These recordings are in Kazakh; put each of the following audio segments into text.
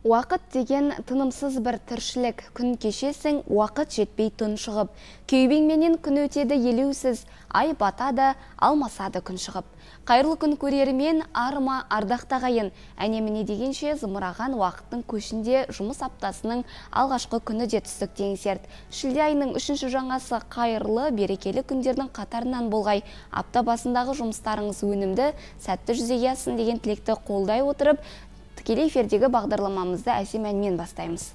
Уақыт деген тынымсыз бір тіршілік, күн кешесің, уақыт жетпей тұншығып. Күйбеңменен күн өтеді елеусіз, ай батады, алмасады күн шығып. Қайырлы күн көрермен арма ардақтағайын, әнеміне дегенше зымыраған уақыттың көшінде жұмыс аптасының алғашқы күні де түстік теңсерт. Шілде айының 3-ші жаңасы қайырлы, берекелі күндердің қатарынан болғай. Апта басындағы жұмыстарыңыз өнімді, сәтті жүзеге ассын деген тілекті қолдай отырып, тікелей эфирдегі бағдарламамызды әсем әнмен бастаймыз.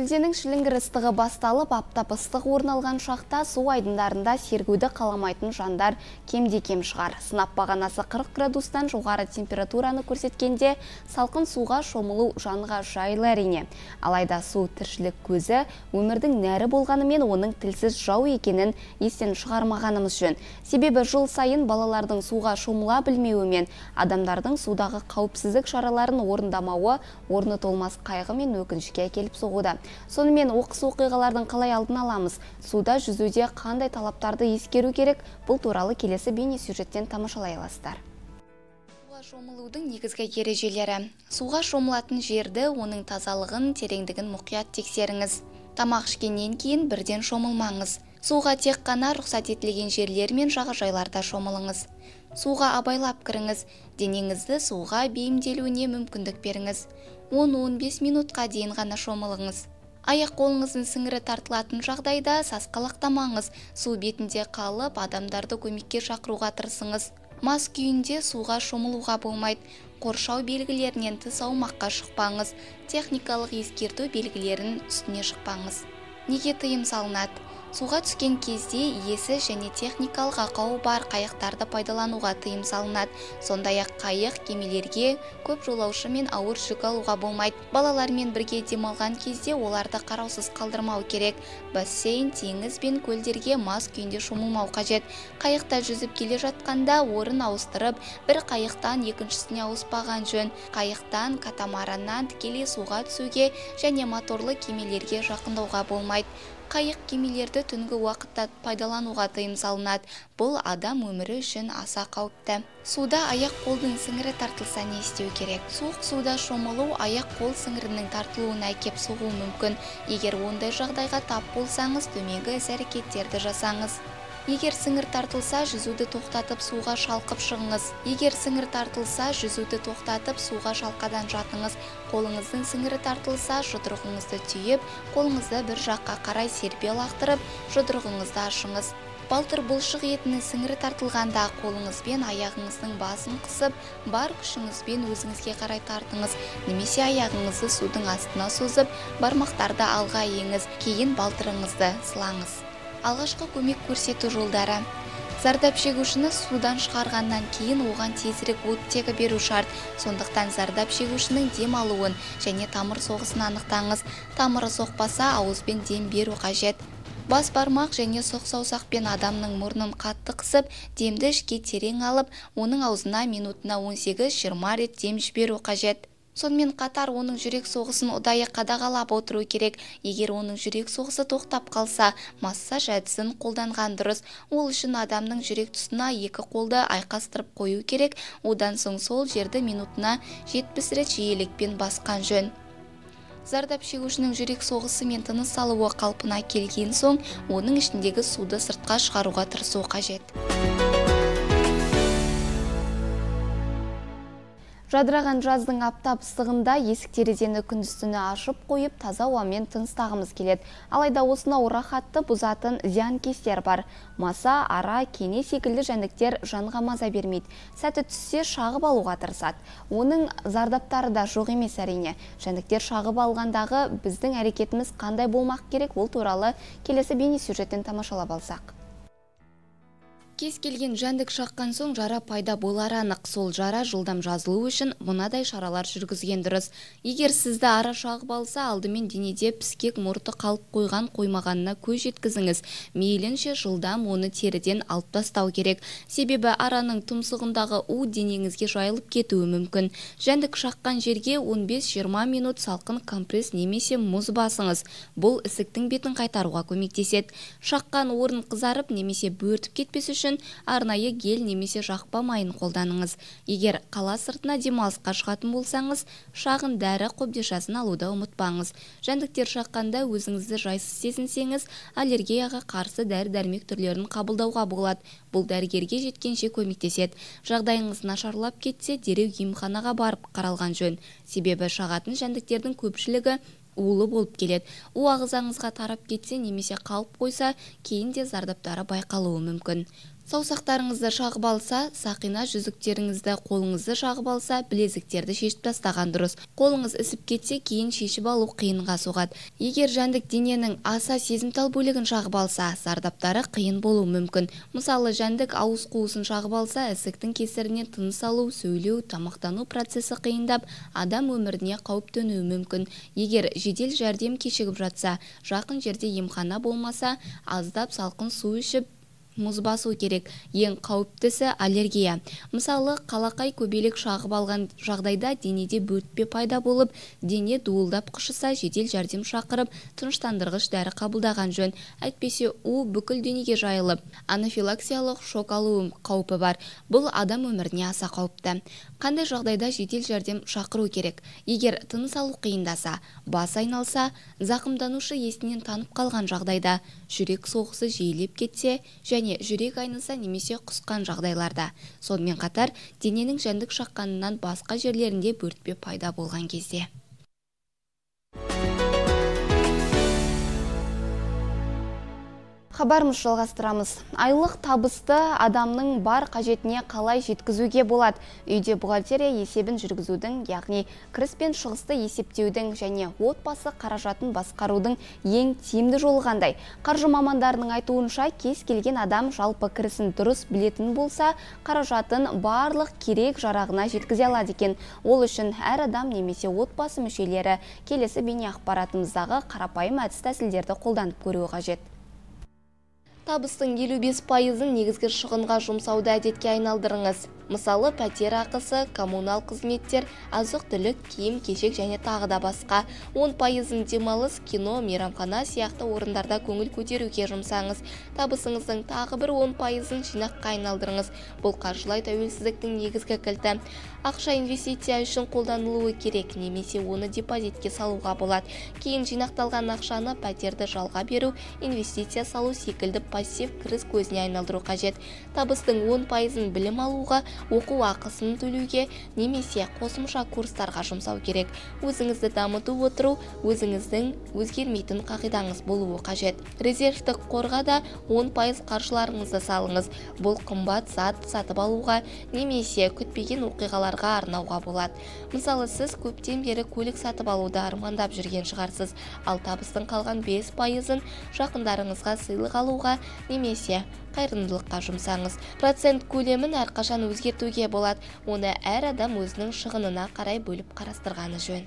Шілденің шілінгір ыстығы басталып, аптап ыстық орналған шақта су айдындарында сергуді қаламайтын жандар кемде-кем шығар. Сынап бағанасы 40 градустан жоғары температураны көрсеткенде, салқын суға шомылу жанға жайлы әрине. Алайда су тіршілік көзі, өмірдің нәрі болғанымен оның тілсіз жау екенін естен шығармағанымыз жөн. Себебі жыл сайын балалардың суға шомыла білмеуімен, адамдардың судағы қауіпсіздік шараларын орындамауы орны толмас қайғы мен өкінішке әкеліп соғуда. Сонымен оқыс оқиғалардың қалай алдын аламыз? Суда жүзуде қандай талаптарды ескеру керек? Бұл туралы келесі бейнесюжеттен тамашалай аласыздар. Суға шомылудың негізгі ережелері. Суға шомылатын жерді, оның тазалығын, тереңдігін мұқият тексеріңіз. Тамақ ішкеннен кейін бірден шомылмаңыз. Суға тек қана рұқсат етілген жерлер мен жағажайларда шомылыңыз. Суға абайлап кіріңіз. Денеңізді суға бейімделуіне мүмкіндік беріңіз. 10-15 минутқа дейін ғана шомылыңыз. Аяқ қолыңыздың сіңірі тартылатын жағдайда сасқалақтамаңыз. Су бетінде қалып, адамдарды көмекке шақыруға тырысыңыз. Мас күйінде суға шомылуға болмайды. Қоршау белгілерінен тыс аумаққа шықпаңыз. Техникалық ескерту белгілерінің үстіне шықпаңыз. Неге тыйым салынады? Суға түскен кезде иесі және техникалық ақауы бар қайықтарды пайдалануға тыйым салынады. Сондай-ақ қайық кемелерге көп жолаушы мен ауыр жүк алуға болмайды. Балалармен бірге демалған кезде оларды қараусыз қалдырмау керек. Бассейн, теңіз бен көлдерге мас күйінде шомылмау қажет. Қайықта жүзіп келе жатқанда орын ауыстырып, бір қайықтан екіншісіне ауыспаған жөн. Қайықтан, катамараннан тікелей суға түсуге және моторлы кемелерге жақындауға болмайды. Қайық кемелерді түнгі уақытта пайдалануға тыйым салынады. Бұл адам өмірі үшін аса қауіпті. Суда аяқ қолдың сіңірі тартылса не істеу керек? Суық суда шомылу аяқ қол сіңірінің тартылуына әкеп соғуы мүмкін. Егер ондай жағдайға тап болсаңыз, төменгі іс-әрекеттерді жасаңыз. Егер сіңір тартылса, жүзуді тоқтатып суға шалқып шығыңыз. Егер сіңір тартылса, жүзуді тоқтатып суға шалқадан жатыңыз. Қолыңыздың сіңірі тартылса, жұдырығыңызды түйіп, қолыңызды бір жаққа қарай серпе лақтырып, жұдырығыңызды ашыңыз. Балтыр бұлшық етінің сіңірі тартылғанда қолыңызбен аяғыңыздың басын қысып, бар күшіңізбен өзіңізге қарай тартыңыз. Немесе аяғыңызды судың астына созып, бармақтарды алға еңіз, кейін балтырыңызды сылаңыз. Алғашқы көмек көрсету жолдары. Зардап шегушіні судан шығарғаннан кейін оған тезірек оттегі беру шарт. Сондықтан зардап шегушінің дем алуын және тамыр соғысын анықтаңыз. Тамыры соқпаса, ауызбен дем беру қажет. Бас бармақ және соқ-саусақпен адамның мұрнын қатты қысып, демді ішке терең алып, оның аузына минутына 18-20 рет дем жіберу қажет. Сонымен қатар оның жүрек соғысын ұдайы қадағалап отыру керек. Егер оның жүрек соғысы тоқтап қалса, массаж әдісін қолданған дұрыс. Ол үшін адамның жүрек тұсына екі қолды айқастырып қою керек. Одан соң сол жерді минутына 70 рет жиілікпен басқан жөн. Зардап шегушінің жүрек соғысы мен тыныс алуы қалпына келген соң, оның ішіндегі суды сыртқа шығаруға тырысу қажет. Жадыраған жаздың аптап ыстығында есік-терезені күндіз-түні ашып қойып, таза ауамен тыныстағымыз келеді. Алайда осына рахатты бұзатын зиянкестер бар. Маса, ара, кене секілді жәндіктер жанға маза бермейді. Сәті түссе шағып алуға тырысады. Оның зардаптары да жоқ емес әрине. Жәндіктер шағып алғандағы біздің әрекетіміз қандай болмақ керек, ол туралы келесі бейнесюжеттен тамашалап алсақ. Кез келген жәндік шаққан соң жара пайда болар анық. Сол жара жылдам жазылу үшін мұнадай шаралар жүргізген дұрыс. Егер сізді ара шағып алса, алдымен денеде піскек мұрты қалып қойған қоймағанына көз жеткізіңіз. Мейлінше жылдам оны теріден алып тастау керек. Себебі араның тұмсығындағы у денеңізге жайылып кетуі мүмкін. Жәндік шаққан жерге 15-20 минут салқын компресс немесе мұз басыңыз. Бұл ісіктің бетін қайтаруға көмектеседі. Шаққан орын қызарып немесе бөртіп кетпес үшін арнайы гель немесе жақпа майын қолданыңыз. Егер қала сыртына демалысқа шығатын болсаңыз, шағын дәрі қобдишасын алуды ұмытпаңыз. Жәндіктер шаққанда өзіңізді жайсыз сезінсеңіз, аллергияға қарсы дәрі-дәрмек түрлерін қабылдауға болады. Бұл дәрігерге жеткенше көмектеседі. Жағдайыңыз нашарлап кетсе, дереу емханаға барып қаралған жөн. Себебі шағатын жәндіктердің көпшілігі улы болып келеді. У ағзаңызға тарап кетсе немесе қалып қойса, кейін де зардаптары байқалуы мүмкін. Саусақтарыңызды шағып алса, сақина, жүзіктеріңізді, қолыңызды шағып алса, білезіктерді шешіп тастаған дұрыс. Қолыңыз ісіп кетсе, кейін шешіп алу қиынға соғады. Егер жәндік дененің аса сезімтал бөлігін шағып алса, зардаптары қиын болуы мүмкін. Мысалы, жәндік ауыз қуысын шағып алса, ісіктің кесірінен тыныс алу, сөйлеу, тамақтану процесі қиындап, адам өміріне қауіп төнуі мүмкін. Егер жедел жәрдем кешігіп жатса, жақын жерде емхана болмаса, аздап салқын су ішіп мұз басу керек. Ең қауіптісі аллергия. Мысалы, қалақай көбелек шағып алған жағдайда денеде бөртпе пайда болып, дене дуылдап қышыса, жедел жәрдем шақырып, тыныштандырғыш дәрі қабылдаған жөн. Әйтпесе, у бүкіл денеге жайылып, анафилаксиялық шок алу қаупі бар. Бұл адам өміріне аса қауіпті. Қандай жағдайда жедел жәрдем шақыру керек? Егер тыныс алу қиындаса, бас айналса, зақымданушы есінен танып қалған жағдайда, жүрек соғысы жиілеп кетсе, және жүрек айныса немесе құсқан жағдайларда. Сонымен қатар, дененің жәндік шаққанынан басқа жерлерінде бөртпе пайда болған кезде. Хабарымыз жалғастырамыз. Айлық табысты адамның бар қажетіне қалай жеткізуге болады? Үйде бухгалтерия есебін жүргізудің, яғни кіріс пен шығысты есептеудің және отбасы қаражатын басқарудың ең тиімді жолы қандай? Қаржы мамандарының айтуынша, кез келген адам жалпы кірісін дұрыс білетін болса, қаражатын барлық керек жарағына жеткізе алады екен. Ол үшін әр адам немесе отбасы мүшелері келесі бейне ақпаратымыздағы қарапайым әдіс-тәсілдерді қолданып көруі қажет. Табыстың 55%-ын негізгі шығынға жұмсауды әдетке айналдырыңыз. Мысалы, пәтер ақысы, коммунал қызметтер, азық-түлік, киім-кешек және тағы да басқа. 10%-ын демалыс, кино, мейрамхана сияқты орындарда көңіл көтеруге жұмсаңыз. Табысыңыздың тағы бір 10%-ын жинаққа айналдырыңыз. Бұл қаржылай тәуелсіздіктің негізгі кілті. Ақша инвестиция үшін қолданылуы керек, немесе оны депозитке салуға болады. Кейін жинақталған ақшаны пәтерді жалға беру, инвестиция салу секілді пассив кіріс көзіне айналдыру қажет. Табыстың 10%-ын білім алуға, оқу ақысын төлеуге, немесе қосымша курстарға жұмсау керек. Өзіңізді дамыту отыру, өзіңіздің өзгермейтін қағидаңыз болуы қажет. Резервтік қорға да 10% қаржыларыңызды салыңыз. Бұл қымбат зат сатып алуға, немесе күтпеген оқиғалар арнауға болады. Мысалы, сіз көптен бері көлік сатып алуды армандап жүрген шығарсыз, ал табыстың қалған 5%-ын жақындарыңызға сыйлық алуға немесе қайырымдылыққа жұмсаңыз. Процент көлемін әрқашан өзгертуге болады. Оны әр адам өзінің шығынына қарай бөліп қарастырғаны жөн.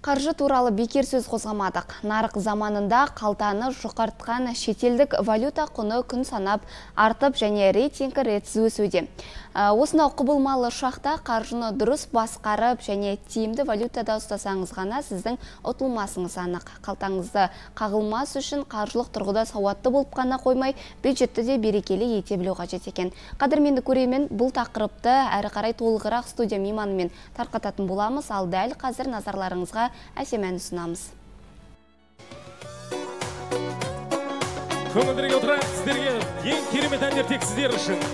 Қаржы туралы бекер сөз қозғамадық. Нарық заманында қалтаны жұқартқан шетелдік валюта құны күн санап артып және рейтингі ретсіз өсуде. Осынау құбылмалы шақта қаржыны дұрыс басқарып және тиімді валютада ұстасаңыз ғана сіздің ұтылмасыңыз анық. Қалтаңызды қағылмас үшін қаржылық тұрғыда сауатты болып қана қоймай, бюджетті де берекелі ете білу қажет екен. Қадірменді көрермен, бұл тақырыпты әрі қарай толығырақ студия мейманымен тарқататын боламыз, ал дәл қазір назарларыңызға әсемәні ұсынамыз. Көңілдерге отырайын, сіздерге ең керемет әндер тек сіздер үшін.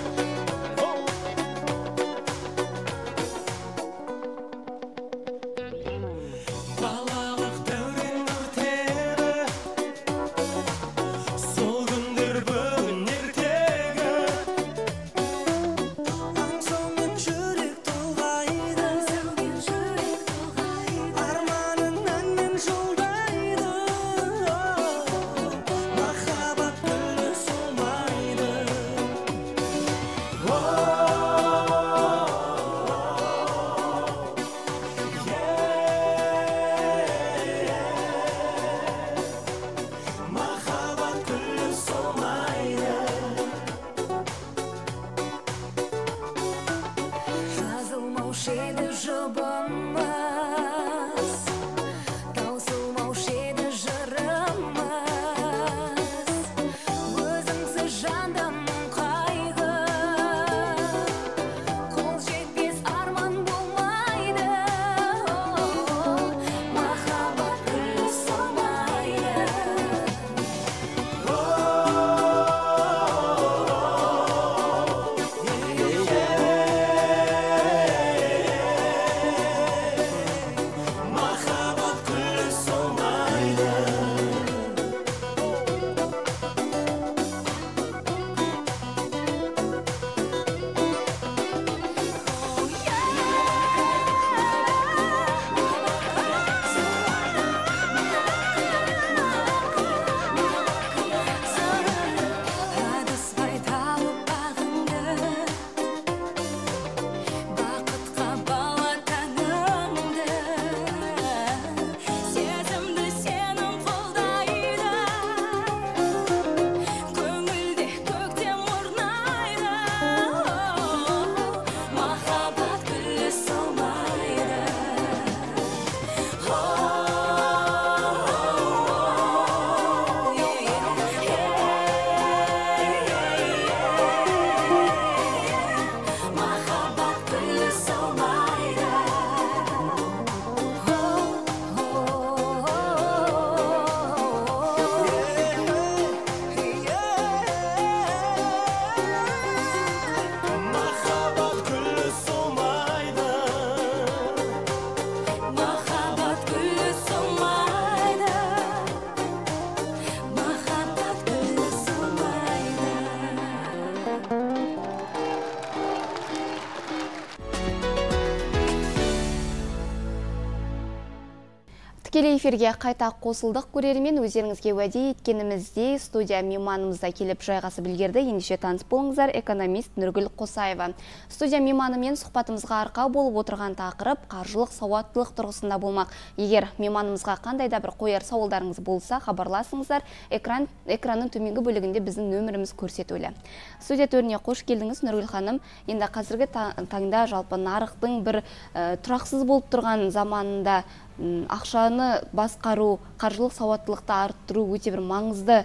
Тікелей эфирге қайта қосылдық. Көрермен, өздеріңізге уәде еткеніміздей студия мейманымызда келіп жайғасып үлгерді. Ендеше таныс болыңыздар, экономист Нұргүл Қосаева. Студия мейманымен сұхбатымызға арқау болып отырған тақырып қаржылық сауаттылық тұрғысында болмақ. Егер мейманымызға қандай да бір қояр сауалдарыңыз болса, хабарласыңыздар. Экранның төменгі бөлігінде біздің нөміріміз көрсетулі. Студия төріне қош келдіңіз, Нұргүл ханым. Енді қазіргі таңда жалпы нарықтың бір тұрақсыз болып тұрған заманында ақшаны басқару, қаржылық сауаттылықты арттыру өте бір маңызды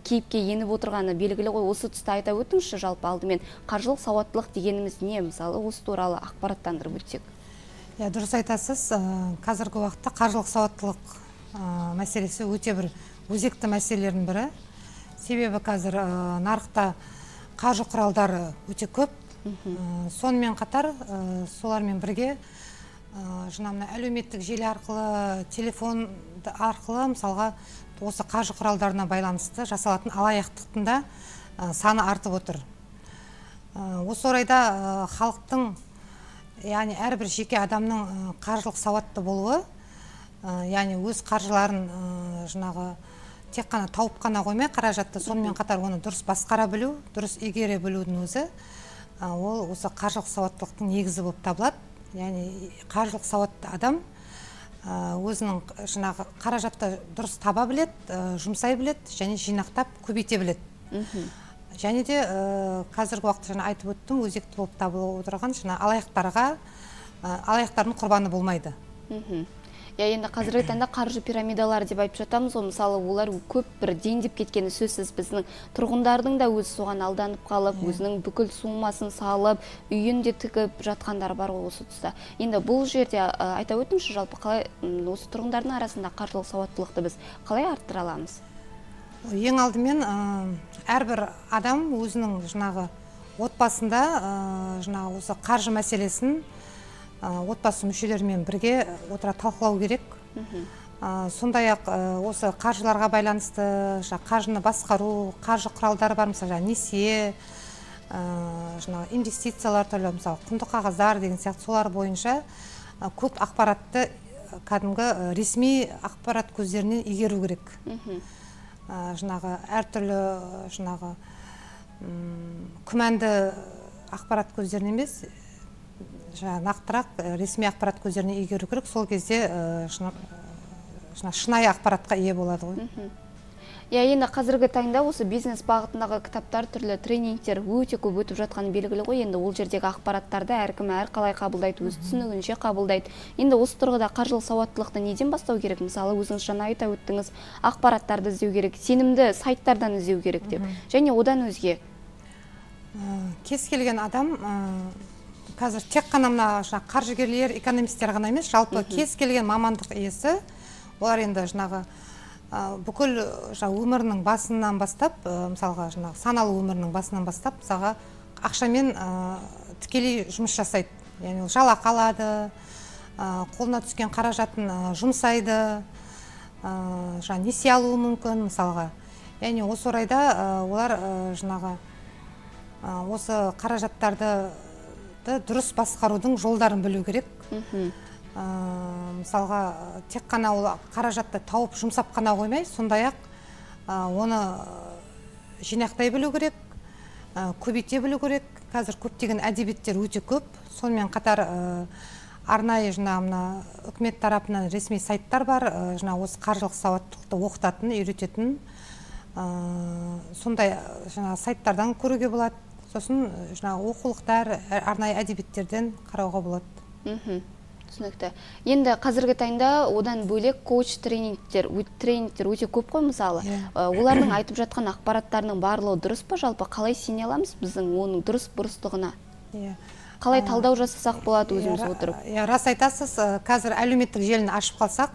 кейіпке еніп отырғаны белгілі ғой. Осы тұста айта өтіңізші, жалпы алдымен қаржылық сауаттылық дегеніміз не? Мысалы, осы туралы ақпараттандырып өтсек. Дұрыс айтасыз, қазіргі уақытта қаржылық сауаттылық мәселесі өте бір өзекті мәселелердің бірі. Себебі қазір нарықта қаржы құралдары өте көп. Сонымен қатар, солармен бірге әлеуметтік желі арқылы, телефон арқылы, мысалға, осы қаржы құралдарына байланысты жасалатын алаяқтықтың саны артып отыр. Осы орайда халықтың, яғни әрбір жеке адамның қаржылық сауатты болуы, яғни өз қаржыларын тек қана тауып қана қоймай қаражатты, сонымен қатар оны дұрыс басқара білу, дұрыс игере білудің өзі, ол осы қаржылық сауаттылықтың негізі болып табылады. Яғни қаржылық сауатты адам өзінің қаражатты дұрыс таба білет, жұмсай білет, және жинақтап көбейте білет. Және де қазіргі уақытта айтып өттім, өзекті болып табылып отырған алаяқтардың құрбаны болмайды. Енді қазіргі таңда қаржы пирамидалары деп айтып жатамыз. Мысалы, олар көп бір дендеп кеткені сөзсіз, біздің тұрғындардың да өзі соған алданып қалып, өзінің бүкіл суммасын салып, үйін де тігіп жатқандар бар осы тұста. Енді бұл жерде айта өтіңізші, жалпы қалай осы тұрғындардың арасында қаржылық сауаттылықты біз қалай арттыра аламыз? Ең алдымен әрбір адам өзінің отбасында осы қаржы мәселесін отбасы мүшелерімен бірге отыра талқылау керек. Сондай-ақ осы қаржыларға байланысты, қаржыны басқару, қаржы құралдары бар, мысалы, несие, инвестициялар түрлі, мысалы, құнды қағаздар деген сияқты, солар бойынша көп ақпаратты кәдімгі ресми ақпарат көздерінен игеру керек. Әртүрлі күмәнді ақпарат көздерін емес, нақтырақ ресми ақпарат көздеріне игеру керек. Сол кезде шынайы ақпаратқа ие болады ғой. Енді қазіргі таңда осы бизнес бағытындағы кітаптар, түрлі тренингтер өте көп өтіп жатқаны белгілі ғой. Енді ол жердегі ақпараттарды әркім әрқалай қабылдайды, өз түсінігінше қабылдайды. Енді осы тұрғыда қаржылық сауаттылықты неден бастау керек? Мысалы, өзіңіз жаңа айта өттіңіз, ақпараттарды іздеу керек, сенімді сайттардан іздеу керек деп. Және одан өзге кез келген адам қазір тек қана мына қаржыгерлер, экономистер ғана емес, жалпы кез келген мамандық иесі, олар енді бүкіл өмірінің басынан бастап, мысалға саналы өмірінің басынан бастап, мысалға ақшамен тікелей жұмыс жасайды. Яғни жалақы алады, қолына түскен қаражатын жұмсайды, несие алуы мүмкін, мысалға. Яғни осы орайда олар осы қаражаттарды дұрыс басқарудың жолдарын білу керек. Мысалға, тек қана ол қаражатты тауып жұмсап қана қоймай, сондай-ақ оны жинақтай білу керек, көбейте білу керек. Қазір көптеген әдебиеттер өте көп. Сонымен қатар арнайы үкімет тарапынан ресми сайттар бар, осы қаржылық сауаттылықты оқытатын, үйрететін. Сондай сайттардан көруге болады. Сосын оқулықтар, арнайы әдебиеттерден қарауға болады. Түсінікті. Енді қазіргі таңда одан бөлек коуч тренингтер өте көп қой, мысалы. Олардың айтып жатқан ақпараттарының барлығы дұрыс па? Жалпы қалай сене аламыз біздің оның дұрыс-бұрыстығына? Қалай талдау жасасақ болады өзіміз отырып? Рас айтасыз, қазір әлеуметтік желіні ашып қалсақ,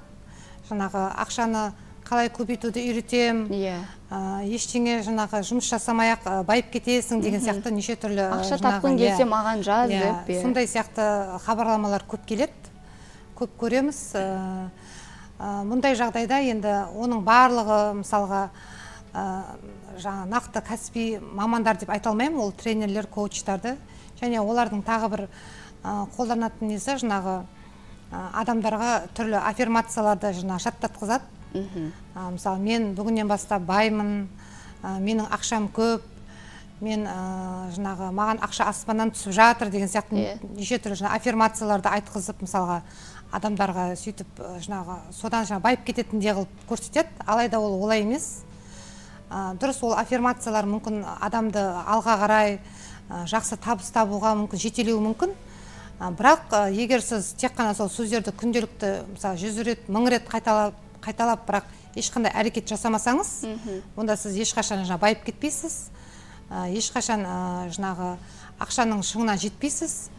ақшаны қалай көбейтуді үйретем, ештеңе жұмыс жасамай-ақ байып кетесің деген сияқты неше түрлі ақша тапқың келсе маған жаз деп. Сондай сияқты хабарламалар көп келеді, көп көреміз. Мұндай жағдайда енді оның барлығы, мысалға, нақты кәсіби мамандар деп айта алмаймын, ол тренерлер, коучтарды, және олардың тағы бір қолданатын несі адамдарға түрлі аффирмацияларды жына шаттатқызады. Мысалы, мен бүгіннен бастап баймын, менің ақшам көп, мен жынағы маған ақша аспаннан түсіп жатыр деген сияқты неше түрлі жына аффирмацияларды айтқызып, мысалға адамдарға сөйтіп жынағы содан жына байып кететінде қылып көрсетеді. Алайда ол олай емес. Дұрыс, ол аффирмациялар мүмкін адамды алға қарай, жақсы табыс табуға мүмкін, жетелеу мүмкін. Бірақ егер сіз тек қана сол сөздерді күнделікті, мысалы, 100 рет, 1000 рет қайталап, бірақ ешқандай әрекет жасамасаңыз, онда сіз ешқашан жына байып кетпейсіз, ешқашан жынағы ақшаның шыңына жетпейсіз.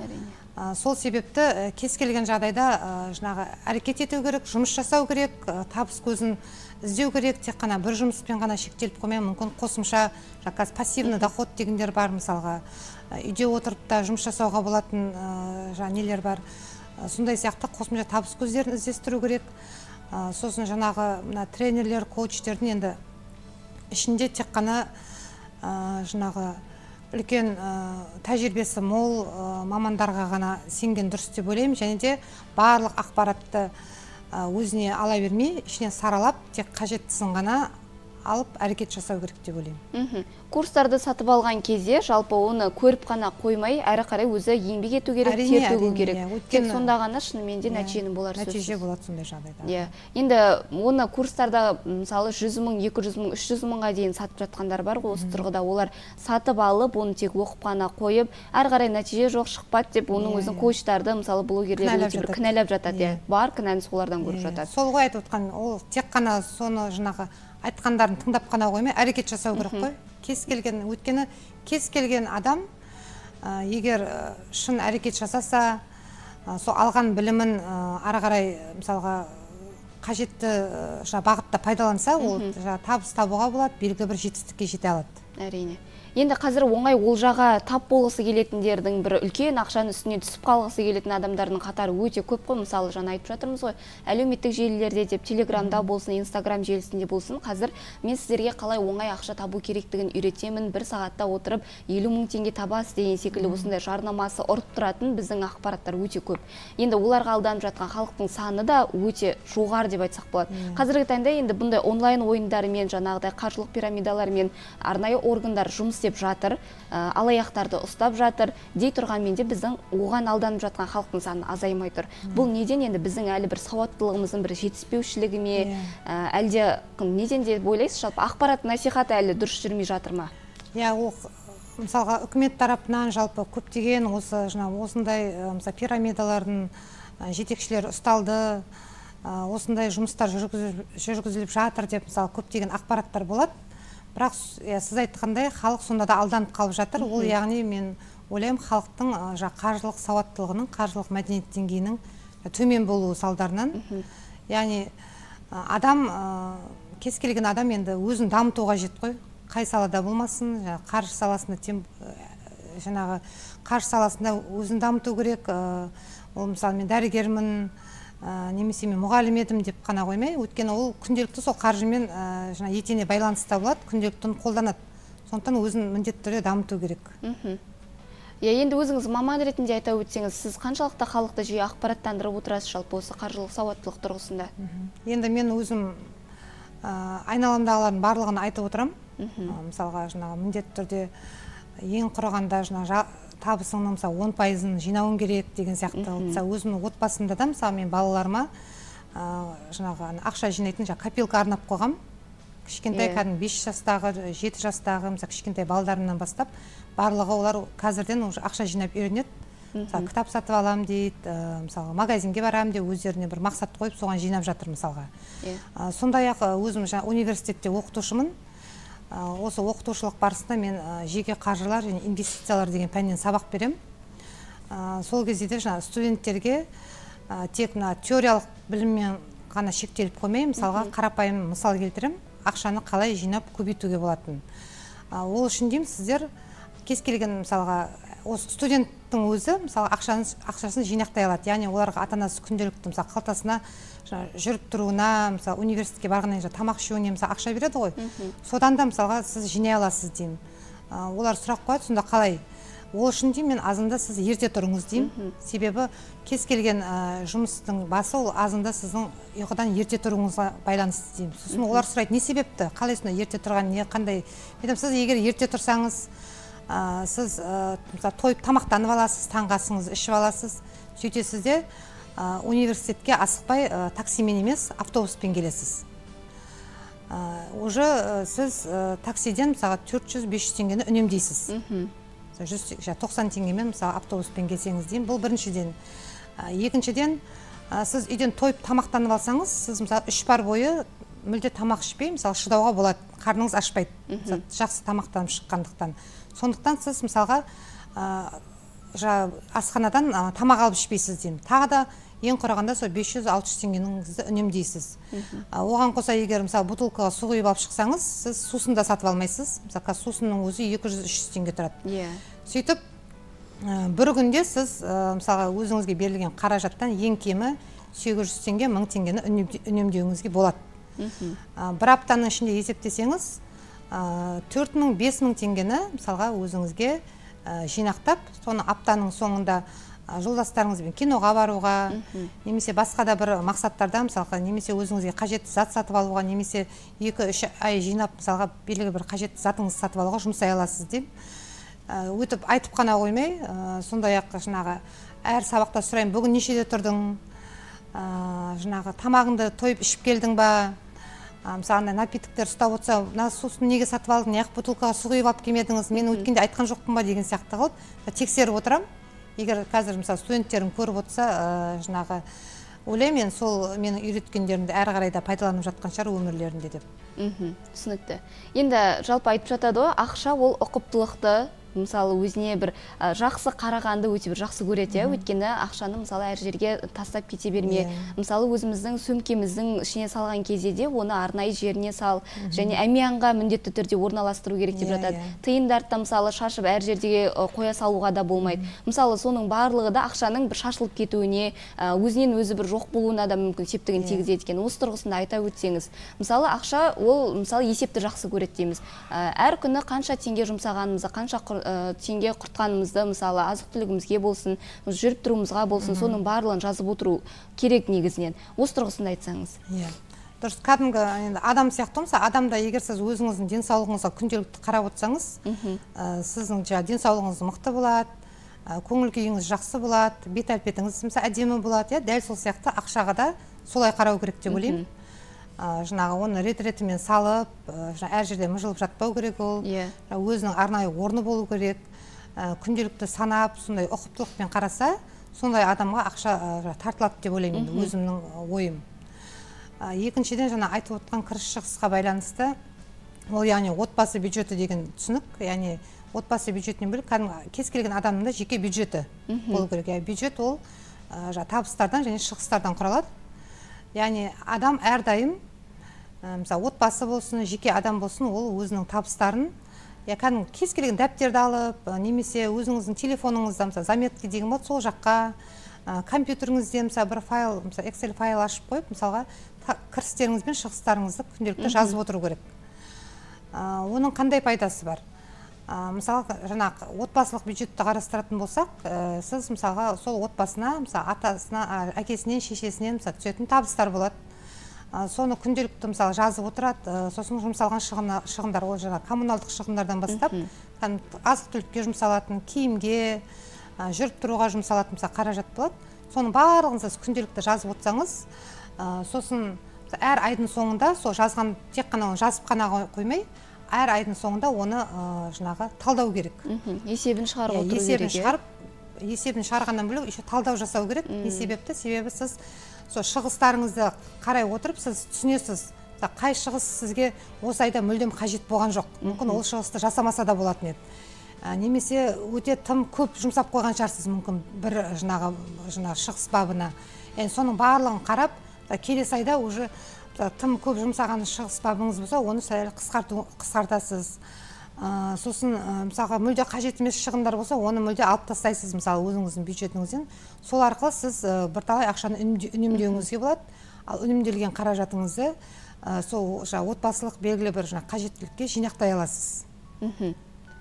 Сол себепті кез келген жағдайда жынағы әрекет ету керек, жұмыс жасау керек, табыс көзін іздеу керек, тек қана бір жұмыспен ғана шектеліп қоймай, мүмкін қосымша жақсы пассивный доход дегендер бар, мысалға үйде отырып та жұмыс жасауға болатын нелер бар. Сондай сияқты қосымша табыс көздерін іздестіру керек. Сосын жаңағы мына тренерлер, коучтердің енді ішінде тек қана жаңағы үлкен тәжірибесі мол мамандарға ғана сенген дұрыс деп ойлаймын, және де барлық ақпаратты өзіне ала бермей, ішінен саралап, тек қажеттісін ғана алып, әрекет жасау керек деп ойлаймын. Курстарды сатып алған кезде, жалпы оны көріп қана қоймай, әрі қарай өзі еңбек ету керек, тер төгу керек. Тек сонда ғана шынымен де нәтижені болар сөз. Нәтиже болады сондай жағдайда. Енді оны курстарда мысалы 100 000, 200 000, 300 000-ға дейін сатып жатқандар бар ғой, осы тұрғыда олар сатып алып, оны тек оқып қана қойып, әрі қарай нәтиже жоқ шықпады деп, оның өзін коучтарды, мысалы блогерлерді кінәлап жатады. Бар кінәні солардан көріп жатады. Сол ғой айтып отқан, ол тек қана соны жаңағы айтқандарын тыңдап қана қоймай, әрекет жасау керек қой. Кез келген адам, егер шын әрекет жасаса, сол алған білімін ары қарай, мысалға, қажетті бағытта пайдаланса, ол табыс табуға болады, белгі бір жетістікке жете алады. Әрине. Енді қазір оңай олжаға тап болғысы келетіндердің бір үлкен ақшаның үстіне түсіп қалғысы келетін адамдардың қатары өте көп қой. Мысалы, жаңа айтып жатырмыз ғой, әлеуметтік желілерде деп, Телеграмда болсын, Инстаграм желісінде болсын, қазір мен сіздерге қалай оңай ақша табу керектігін үйретемін, бір сағатта отырып 50 000 теңге табасыз деген секілді осындай жарнамасы ұрып тұратын біздің ақпараттар өте көп. Енді оларға алданып жатқан халықтың саны да өте жоғары деп айтсақ болады. Қазіргі таңда енді бұндай онлайн ойындармен, жаңағыдай қаржылық пирамидалармен арнайы органдар жұмыс деп жатыр, алаяқтарды ұстап жатыр, дей тұрғанмен де біздің оған алданып жатқан халықтың саны азаймай тұр. Бұл неден? Енді біздің әлі бір сауаттылығымыздың бір жетіспеушілігі ме, әлде неден деп ойлайсыз? Жалпы ақпарат насихаты әлі дұрыс жүрмей жатыр ма? Ол, мысалға, үкімет тарапынан жалпы көптеген осындай пирамидалардың жетекшілері ұсталды, осындай жұмыстар жүргізіліп жатыр деп, мысалы, көптеген ақпараттар болады. Бірақ сіз айтқандай, халық сонда да алданып қалып жатыр. Ол, яғни, мен ойлаймын, халықтың қаржылық сауаттылығының, қаржылық мәдениет деңгейінің төмен болуы салдарынан. Яғни, кез келген адам енді өзін дамытуға жетіп қой, қай салада болмасын, қаржы саласында өзін дамыту керек. Ол, мысалы, мен дәрігермін, немесе мен мұғалім едім деп қана қоймай, өйткені ол күнделікті сол қаржымен етене байланыста болады, күнделіктің қолданады. Сондықтан өзін міндетті түрде дамыту керек. Енді өзіңіз маман ретінде айта өтсеңіз, сіз қаншалықты халықты жиі ақпараттандырып отырасыз жалпы осы қаржылық сауаттылық тұрғысында? Енді мен өзім айналамдағылардың барлығын айтып отырам. Мысалға, міндетті түрде ең құрағанда табысыңның 10%-ын жинауын керек деген сияқты. Өзімнің отбасымда да, мысалы, мен балаларыма ақша жинайтын копилка арнап қойғам. Кішкентай кәдімгі 5 жастағы, 7 жастағы, кішкентай балдарымнан бастап, барлығы олар қазірден ақша жинап үйренеді. Кітап сатып алам дейді, магазинге барам деп өздеріне бір мақсат қойып, соған жинап жатыр, мысалға. Сондай-ақ өзім университетте оқытушымын. Осы оқытушылық барысында мен жеке қаржылар және инвестициялар деген пәннен сабақ берем. Сол кезде де студенттерге тек теориялық біліммен ғана шектеліп қоймай, мысалға қарапайым мысал келтірем, ақшаны қалай жинап көбейтуге болатын. Ол үшін деймін, сіздер кез келген, мысалға, осы студенттің өзі, мысалы, ақшасын жинақтай алады. Яғни оларға ата-анасы күнделікті, мысалы, қалтасына жүріп тұруына, мысалы, университетке барғаннан кейін тамақ ішуіне, мысалы, ақша береді ғой. Содан да, мысалға, сіз жинай аласыз деймін. Олар сұрақ қояды, сонда қалай? Ол үшін дейм, мен азында сіз ерте тұрыңыз дейм. Себебі кез келген жұмыстың басы ол азында сіздің ұйқыдан ерте тұрыңызға байланысты дейм. Сосын олар сұрайды, не себепті? Қалай сонда ерте тұрған, не қандай? Мен сіз егер ерте тұрсаңыз, сіз тойып тамақтанып аласыз, таңғасыңыз, ішіп аласыз. Сөйтесіз де университетке асықпай таксимен емес, автобуспен келесіз. Уже сіз таксиден 400-500 теңгені үнемдейсіз. 90 теңгемен автобуспен келсеңіз дейін. Бұл біріншіден. Екіншіден, сіз үйден тойып тамақтанып алсаңыз, сіз 3 пар бойы мүлде тамақ ішпей, шыдауға болады, қарныңыз ашпайды, жақсы тамақтанып шыққандықтан. Сондықтан сіз мысалға асханадан тамақ алып ішпейсіз дейін. Тағы да ең құрағанда 500-600 теңгеніңізді үнемдейсіз. Оған қоса егер бутылкаға су құйып алып шықсаңыз, сіз сусын да сатып алмайсыз. Мысалы, сусынның өзі 200-300 теңге тұрады. Сөйтіп, бір күнде сіз өзіңізге берілген қаражаттан ең кемі 800 теңге, 1000 теңгені үнемдеуіңізге болады. Бір аптаның ішінде есептесеңіз, 4000-5000 теңгені өзіңізге жинақтап, соны аптаның соңында жолдастарыңызбен киноға баруға, немесе басқа да бір мақсаттарда, мысалға, немесе өзіңізге қажетті зат сатып алуға, немесе 2-3 ай жинап, мысалға, белгілі бір қажетті затыңызды сатып алуға жұмсай аласыз деп. Өтіп айтып қана қоймай, сондай-ақ жаңағы әр сабақта сұраймын, бүгін нешеде тұрдың? Жаңағы тамағыңды тойып ішіп келдің ба? Мысалы, напитоктер ұстап отырса, мына сусын неге сатып алдың? Неғып бутылкаға су құйып алып келмедіңіз? Мен өткенде айтқан жоқпын ба деген сияқты қылып, тексеріп отырам. Егер қазір студенттерім көріп отырса, жаңағы ойлаймын, сол менің үйреткендерімді әрі қарай да пайдаланып жатқан шығар өмірлерінде деп. Түсінікті. Енді жалпы айтып жатады ғой, ақша ол ұқыптылықты, мысалы, өзіне бір жақсы қарағанды өте бір жақсы көреді, өйткені ақшаны мысалы әр жерге тастап кете берме. Мысалы, өзіміздің сөмкеміздің ішіне салған кезде де оны арнайы жеріне сал, және әмиянға міндетті түрде орналастыру керек деп жатады. Тиындарды да мысалы шашып әр жердеге қоя салуға да болмайды. Мысалы, соның барлығы да ақшаның бір шашылып кетуіне, өзінен өзі бір жоқ болуына да мүмкін септігін тигізеді екен. Осы тұрғысында айта өтсеңіз, мысалы, ақша ол мысалы есепті жақсы көреді дейміз. Әр күні қанша теңге жұмсағанымызды, қанша теңге құртқанымызды, мысалы, азық-түлігімізге болсын, жүріп тұруымызға болсын, соның барлығын жазып отыру керек негізінен. Осы тұрғысында айтсаңыз. Дұрыс, кәдімгі адам сияқты болса, адамда егер сіз өзіңіздің денсаулығыңызға күнделікті қарап отырсаңыз, сіздің денсаулығыңыз мықты болады, көңіл күйіңіз жақсы болады, бет әлпетіңіз әдемі болады. Дәл сол сияқты ақшаға да солай қарау керек деп ойлаймын. Жаңағы оны рет-ретімен салып, әр жерде мұжылып жатпау керек ол, өзінің арнайы орны болу керек, күнделікті санап, сондай ұқыптылықпен қараса, сондай адамға ақша тартылады деп ойлаймын, өзімнің ойым. Екіншіден жаңа айтып отқан кіріс шығысқа байланысты, ол яғни отбасы бюджеті деген түсінік, яғни отбасы бюджетінен бөлек, кәдімгі кез келген адамның да жеке бюджеті болу керек. Бюджет ол табыстардан және шығыстардан құралады. Яғни адам әрдайым отбасы болсын, жеке адам болсын, ол өзінің табыстарын, кез келген дәптерді алып, немесе өзіңіздің телефоныңызда заметки деген болады, сол жаққа, компьютеріңізде бір файл, Excel файл ашып қойып, мысалға, кірістеріңіз бен шығыстарыңызды күнделікті жазып отыру керек. Оның қандай пайдасы бар? Мысалға, жаңағы отбасылық бюджетті қарастыратын болсақ, сіз мысалға сол отбасына, атасына, әкесінен, шешесінен түсетін табыстар болады. Соны күнделікті мысалы жазып отырады, сосын жұмсалған шығындар, ол жаңағы коммуналдық шығындардан бастап, азық-түлікке жұмсалатын, киімге, жүріп тұруға жұмсалатын қаражат болады. Соны барлығын сіз күнделікті жазып отырсаңыз, сосын әр айдың соңында сол жазған тек қана жазып қана қоймай, әр айдың соңында оны жинағы талдау керек. Есебін шығарып отыру керек. Есебін шығарғаннан бөлек, еще талдау жасау керек. Не себепті? Себебі сіз шығыстарыңызды қарай отырып, сіз түсінесіз, қай шығыс сізге осы айда мүлдем қажет болған жоқ. Мүмкін ол шығысты жасамаса да болатын еді. Немесе өте тым көп жұмсап қойған шығарсыз мүмкін бір жинағы шығыс бабына. Соның барлығын қарап, келесі айда уже тым көп жұмсаған шығыс бабыңыз болса, оны сәл қысқартасыз. Сосын, мысалға, мүлде қажет емес шығындар болса, оны мүлде алып тастайсыз, мысалы, өзіңіздің бюджетіңізден. Сол арқылы сіз бірталай ақшаны үнемдеуіңізге болады. Ал үнемделген қаражатыңызды сол отбасылық белгілі бір қажеттілікке жинақтай аласыз.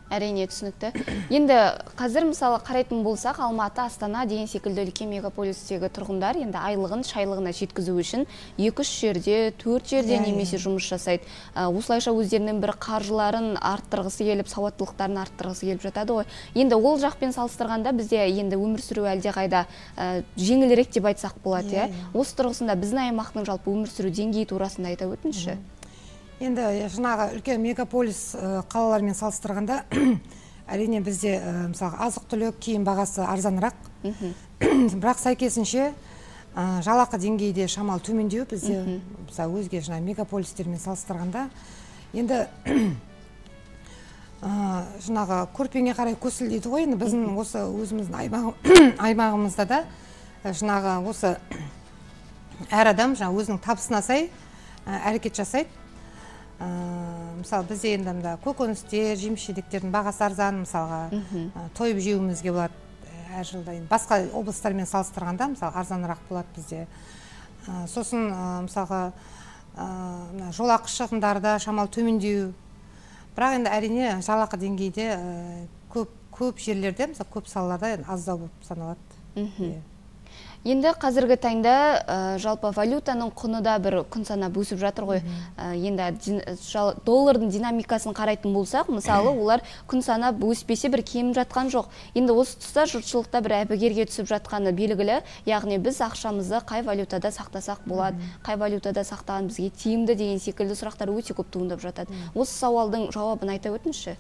әрине түсінікті. Енді қазір мысалы қарайтын болсақ, Алматы, Астана деген секілді үлкен мегаполистегі тұрғындар енді айлығын шайлығына жеткізу үшін 2-3 жерде, 4 жерде немесе жұмыс жасайды. Осылайша өздерінің бір қаржыларын арттырғысы келіп, сауаттылықтарын арттырғысы келіп жатады ғой. Енді ол жақпен салыстырғанда бізде енді өмір сүру әлдеқайда жеңілірек деп айтсақ болады. Осы тұрғысында біздің аймақтың жалпы өмір сүру деңгейі турасында айта өтінші. Енді жаңағы үлкен мегаполис қалалармен салыстырғанда, әрине бізде азық-түлік, киім бағасы арзанырақ. Бірақ сәйкесінше жалақы деңгейде шамалы төмендеу бізде өзге мегаполистермен салыстырғанда. Енді жаңағы көрпеңе қарай көсілдейді ғой, енді біздің осы өзіміздің аймағымызда да жаңағы осы әр адам өзінің табысына сай әрекет жасайды. Мысалы, бізде енді көкөністер, жеміс-жидектердің бағасы арзан, мысалға тойып жеуімізге болады әр жылда. Басқа облыстармен салыстырғанда, мысалы, арзанырақ болады бізде. Сосын, мысалға, жолақы шығындарда шамалы төмендеу. Бірақ енді әрине жалақы деңгейде көп жерлерде, мысалы, көп салаларда аздау болып саналады. Енді қазіргі таңда жалпы валютаның құны да бір күн санап өсіп жатыр ғой. Енді доллардың динамикасын қарайтын болсақ, мысалы, олар күн санап өспесе бір кеміп жатқан жоқ. Енді осы тұста жұртшылықта бір әбігерге түсіп жатқаны белгілі, яғни біз ақшамызды қай валютада сақтасақ болады, қай валютада сақтаған бізге тиімді деген секілді сұрақтар өте көп туындап жатады. Осы сауалдың жауабын айта өтінші.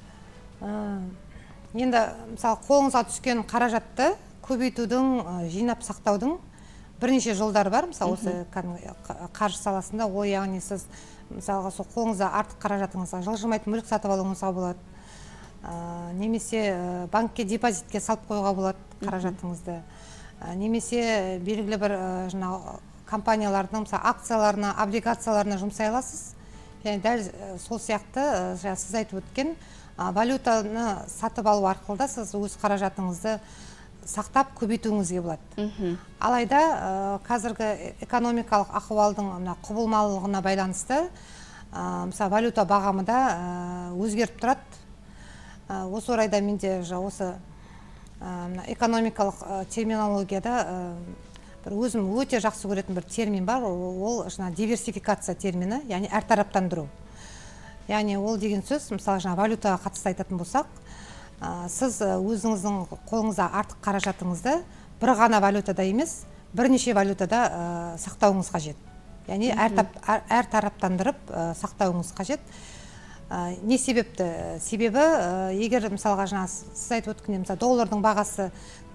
Енді, мысалы, қолыңызға түскен қаражатты көбейтудің, жинап сақтаудың бірнеше жолдар бар. Мысалы, осы қаржы саласында ол яғни сіз мысалға сол қолыңызда артық қаражатыңызға жылжымайтын мүлік сатып алуыңызға болады. Немесе банкке депозитке салып қойға болады қаражатыңызды. Немесе белгілі бір компаниялардың акцияларына, облигацияларына жұмсай аласыз. Және дәл сол сияқты сіз айтып өткен валютаны сатып алу арқылы сіз өз қаражатыңызды сақтап көбейтуіңізге болады. Алайда қазіргі экономикалық ахуалдың құбылмалылығына байланысты валюта бағамы да өзгеріп тұрады. Осы орайда менде осы экономикалық терминологияда өзім өте жақсы көретін бір термин бар. Ол диверсификация термині, яғни әртараптандыру. Яғни ол деген сөз, мысалы, валютаға қатысты айтатын болсақ, сіз өзіңіздің қолыңызда артық қаражатыңызды бір ғана валютада емес, бірнеше валютада сақтауыңыз қажет. Яғни әр тараптандырып сақтауыңыз қажет. Не себепті? Себебі, егер мысалға сіз айтып өткенде, доллардың бағасы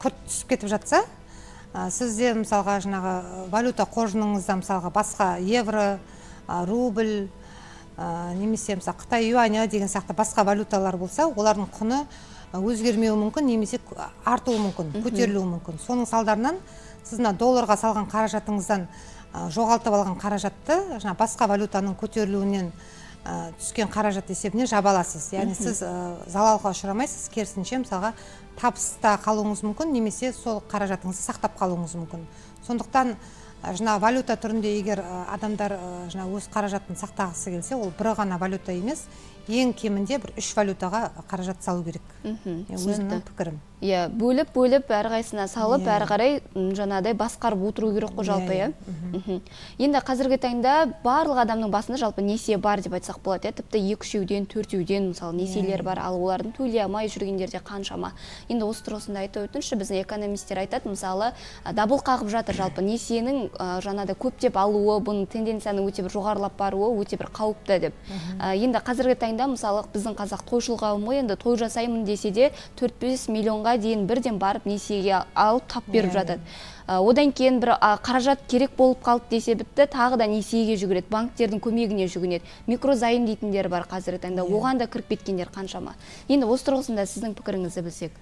күрт түсіп кетіп жатса, сізде мысалға валюта қоржыныңызда мысалға басқа евро, рубль, немесе Қытай юаня деген сияқты басқа валюталар болса, олардың құны өзгермеуі мүмкін, немесе артуы мүмкін, көтерілуі мүмкін. Соның салдарынан сіз долларға салған қаражатыңыздан жоғалтып алған қаражатты басқа валютаның көтерілуінен түскен қаражат есебіне жабаласыз. Яғни сіз залалға ұшырамайсыз, керісінше мысалға табыста қалуыңыз мүмкін, немесе сол қаражатыңызды сақтап қалуыңыз мүмкін. Сондықтан валюта түрінде егер адамдар өз қаражатын сақтағысы келсе, ол бір ғана валюта емес, ең кемінде бір 3 валютаға қаражат салу керек. Өзімнің пікірім. Бөліп-бөліп, әрқайсына салып, әрқарай жаңадай басқарып отыру керек қой жалпы. Енді қазіргі таңда барлық адамның басында жалпы несие бар деп айтсақ болады. Тіпті 2-3-ден, 4-ден мысалы несиелер бар, ал олардың төлей алмай жүргендер де қаншама. Енді осы тұрғысында айтып өтінші, біздің экономистер айтады, мысалы, дабыл қағып жатыр жалпы несиенің жаңада көптеп алуы, бұның тенденцияны өте бір жоғарылап баруы, өте бір қауіпті деп. Енді қазіргі таңда мысалы біздің қазақ тойшылға ғой, енді той жасаймын десе де 4-5 миллионға дейін бірден барып несиеге алып тап беріп жатады. Одан кейін бір қаражат керек болып қалды десе бітті, тағы да несиеге жүгіреді, банктердің көмегіне жүгінеді. Микрозайым дейтіндер бар қазіргі таңда, оған да кіріп кеткендер қаншама. Енді осы тұрғысында сіздің пікіріңізді білсек.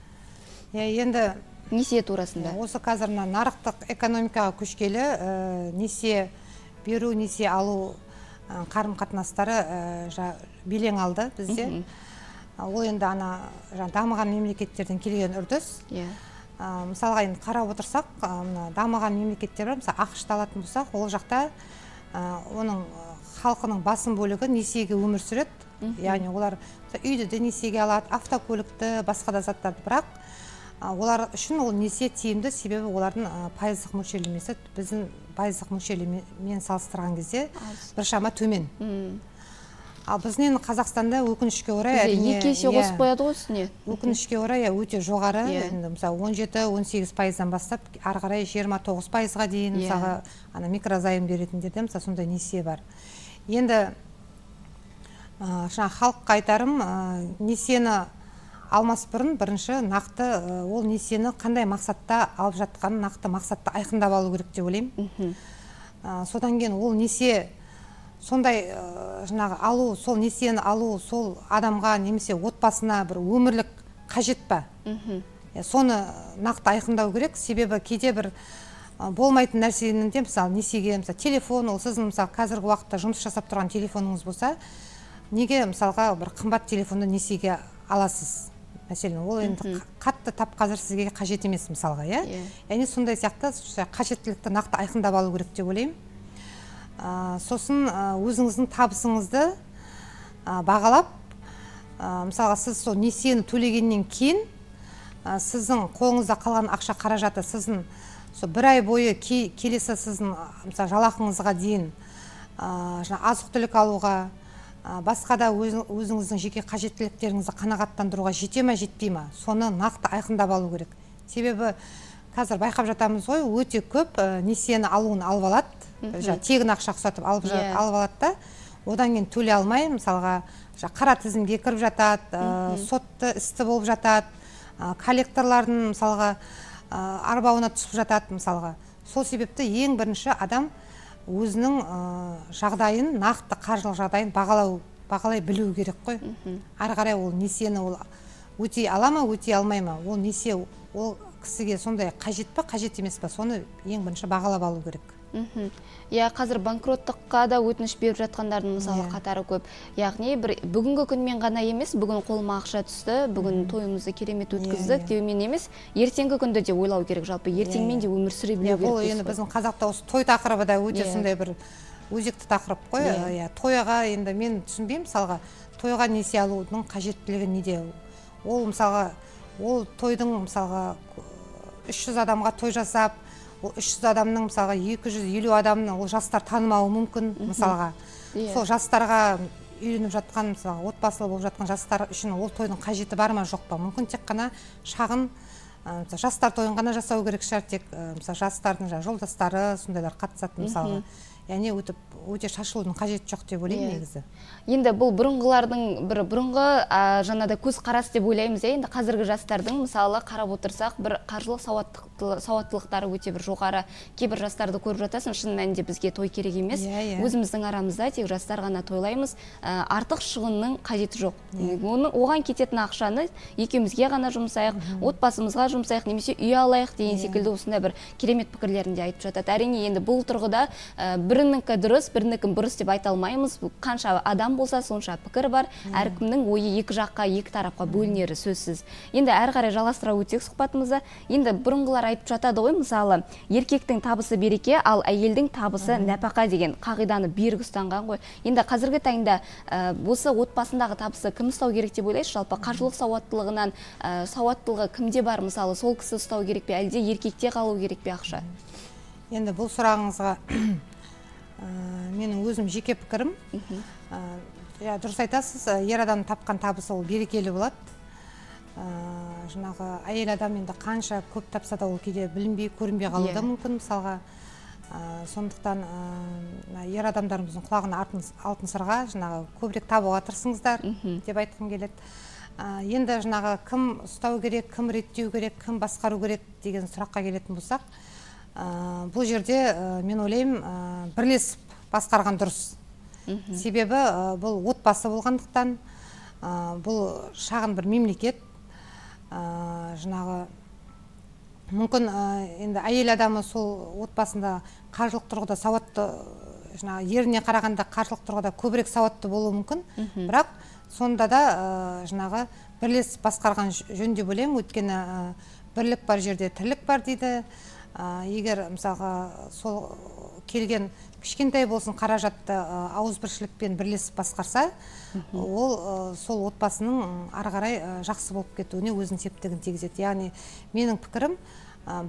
Енді несие турасында. Осы қазір нарықтық экономикаға көшкелі несие беру, несие алу қарым-қатынастары белең алды бізде. Ол енді дамыған мемлекеттерден келген үрдіс. Мысалға, енді қарап отырсақ, дамыған мемлекеттер бар, мысалы ақшты алатын болсақ, ол жақта оның халқының басым бөлігі несиеге өмір сүреді, яғни олар үйді де несиеге алады, автокөлікті, басқа да заттарды, бірақ олар үшін ол несие тиімді, себебі олардың пайыздық мөлшерлемесі біздің пайыздық мөлшерлемемен салыстырған кезде біршама төмен. Ал біздің Қазақстанда өкінішке орай өте жоғары, 17-18%-дан бастап, ары қарай 29%-ға дейін, мысалы, микрозайым беретіндерде сондай несие бар. Енді халыққа айтарым, несиені алмас бұрын бірінші нақты ол несиені қандай мақсатта алып жатқанын нақты мақсатты айқындап алу керек деп ойлаймын. Содан кейін ол несие сондай жаңағы алу, сол несиені алу, сол адамға немесе отбасына бір өмірлік қажет па? Соны нақты айқындау керек, себебі кейде бір болмайтын нәрсенің де, мысалы, несиеге, мысалы, телефон, ол сіздің, мысалы, қазіргі уақытта жұмыс жасап тұрған телефоныңыз болса, неге, мысалға, бір қымбат телефонды несиеге аласыз? Мәселен, ол енді қатты тап қазір сізге қажет емес, мысалға, иә? Яғни сондай сияқты қажеттілікті нақты айқындап алу керек деп ойлаймын. Сосын өзіңіздің табысыңызды бағалап, мысалға, сіз сол несиені төлегеннен кейін сіздің қолыңызда қалған ақша қаражаты сіздің бір ай бойы келесі сіздің жалақыңызға дейін азық-түлік алуға, басқа да өзіңіздің жеке қажеттіліктеріңізді қанағаттандыруға жете ме, жетпей ме, соны нақты айқындап алу керек. Себебі қазір байқап жатамыз ғой, өте көп несиені алуын алып алады, тегін ақша құсатып алып алады да, одан кейін төле алмай, мысалға, қара тізімге кіріп жатады, сотты істі болып жатады, коллекторлардың, мысалға, арбауына түсіп жатады, мысалға. Сол себепті ең бірінші адам өзінің жағдайын, нақты қаржылық жағдайын бағалай білу керек қой. Ары қарай ол несиені ол өтей ала ма, өтей алмай ма, ол несие ол кісіге сондай қажет па, қажет емес па, соны ең бірінші бағалап алу керек. Я қазір банкроттыққа да өтініш беріп жатқандардың мысалы қатары көп. Яғни бүгінгі күнмен ғана емес, бүгін қолыма ақша түсті, бүгін тойымызды керемет өткіздік деумен емес, ертеңгі күнді де ойлау керек, жалпы ертеңмен де өмір сүре білу керек. Ол енді біздің қазақта осы той тақырыбы да өте сондай бір өзекті тақырып қой. Тойға енді мен түсінбеймін, мысалға, тойға несие алудың қажеттілігі неде? Ол мысалға, ол тойдың мысалға 300 адамға той жасап, ол 300 адамның, мысалға, 250 адамның ол жастар танымауы мүмкін, мысалға. Сол жастарға үйленіп жатқан, мысалға, отбасылы болып жатқан жастар үшін ол тойдың қажеті бар ма, жоқ па? Мүмкін тек қана шағын жастар тойын ғана жасау керек шығар, тек жастардың жолдастары, сондайлар қатысатын, мысалға. Яғни өте шашылудың қажеті жоқ деп ойлаймын негізі. Енді бұл бұрынғылардың бір бұрынғы жаңада көз қарас деп ойлаймыз, енді қазіргі жастардың мысалы қарап отырсақ бір қаржылық сауаттылықтары өте бір жоғары. Кейбір жастарды көріп жатасын, шын мәнінде бізге той керек емес. Өзіміздің арамызда тек жастар ғана тойлаймыз, артық шығынның қажеті жоқ. Оған кететін ақшаны екеумізге ғана жұмсайық, отбасымызға жұмсайық, немесе үй алайық деген секілді осындай бір керемет пікірлерінде айтып жатады. Әрине, енді бұл тұрғыда бірінікі дұрыс, бірінікін бұрыс деп айта алмаймыз. Қанша адам болса, сонша пікір бар. Әркімнің ойы екі жаққа, екі тарапқа бөлінері сөзсіз. Енді әр қарай жалғастыра өтсек сұхбатымызды. Енді бұрынғылар айтып жатады ғой, мысалы, еркектің табысы береке, ал әйелдің табысы нәпақа деген қағиданы берік ұстанған ғой. Енді қазіргі таңда осы отбасындағы табысты кім ұстау керек деп ойлайсыз? Жалпы қаржылық сауаттылығынан сауаттылығы кімде бар, мысалы, сол кісі ұстау керек пе, әлде еркекте қалу керек пе ақша? Енді бұл сұрағыңызға менің өзім жеке пікірім, дұрыс айтасыз, ер адам тапқан табысы ол берекелі болады. Жаңағы әйел адам енді қанша көп тапса да ол кейде білінбей, көрінбей қалуы да мүмкін, мысалға. Сондықтан ер адамдарымыздың құлағына алтын сырға, жаңағы көбірек табуға тырысыңыздар деп айтқым келеді. Енді жаңағы кім ұстау керек, кім реттеу керек, кім басқару керек деген сұраққа келетін болсақ, бұл жерде мен ойлаймын, бірлесіп басқарған дұрыс. Себебі бұл отбасы болғандықтан, бұл шағын бір мемлекет, жаңағы мүмкін енді әйел адамы сол отбасында қаржылық тұрғыда сауатты, жаңағы еріне қарағанда қаржылық тұрғыда көбірек сауатты болуы мүмкін, бірақ сонда да жаңағы бірлесіп басқарған жөн деп ойлаймын, өйткені бірлік бар жерде тірлік бар дейді. Егер, мысалға, сол келген кішкентай болсын қаражатты ауызбіршілікпен бірлесіп басқарса, ол сол отбасының ары қарай жақсы болып кетуіне өзін септігін тигізеді. Яғни менің пікірім,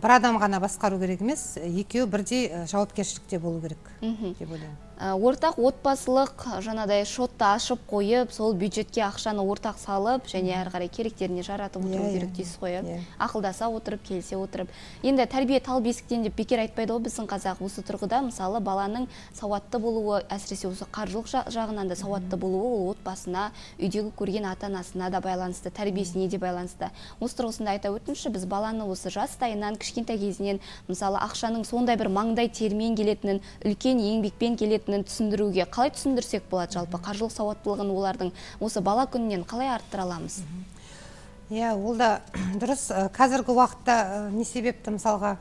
бір адам ғана басқару керек емес, екеуі бірдей жауапкершілікте болу керек деп ойлаймын. Ортақ отбасылық жаңадай шотты ашып қойып, сол бюджетке ақшаны ортақ салып, және ары қарай керектеріне жаратып отыру керек дейсіз ғой. Ақылдаса отырып, келсе отырып. Енді тәрбие тал бесіктен деп бекер айтпайды ғой біздің қазақ. Осы тұрғыда, мысалы, баланың сауатты болуы, әсіресе осы қаржылық жағынан да сауатты болуы ол отбасына, үйдегі көрген ата-анасына да байланысты, тәрбиесіне де байланысты. Осы тұрғысында айта өтіңізші, біз баланы осы жастайынан, кішкентай кезінен, мысалы, ақшаның сондай бір маңдай термен келетінін, үлкен еңбекпен келетінін түсіндіруге қалай түсіндірсек болады? Жалпы қаржылық сауаттылығын олардың осы бала күнінен қалай арттыра аламыз? Иә, ол да дұрыс. Қазіргі уақытта не себепті мысалға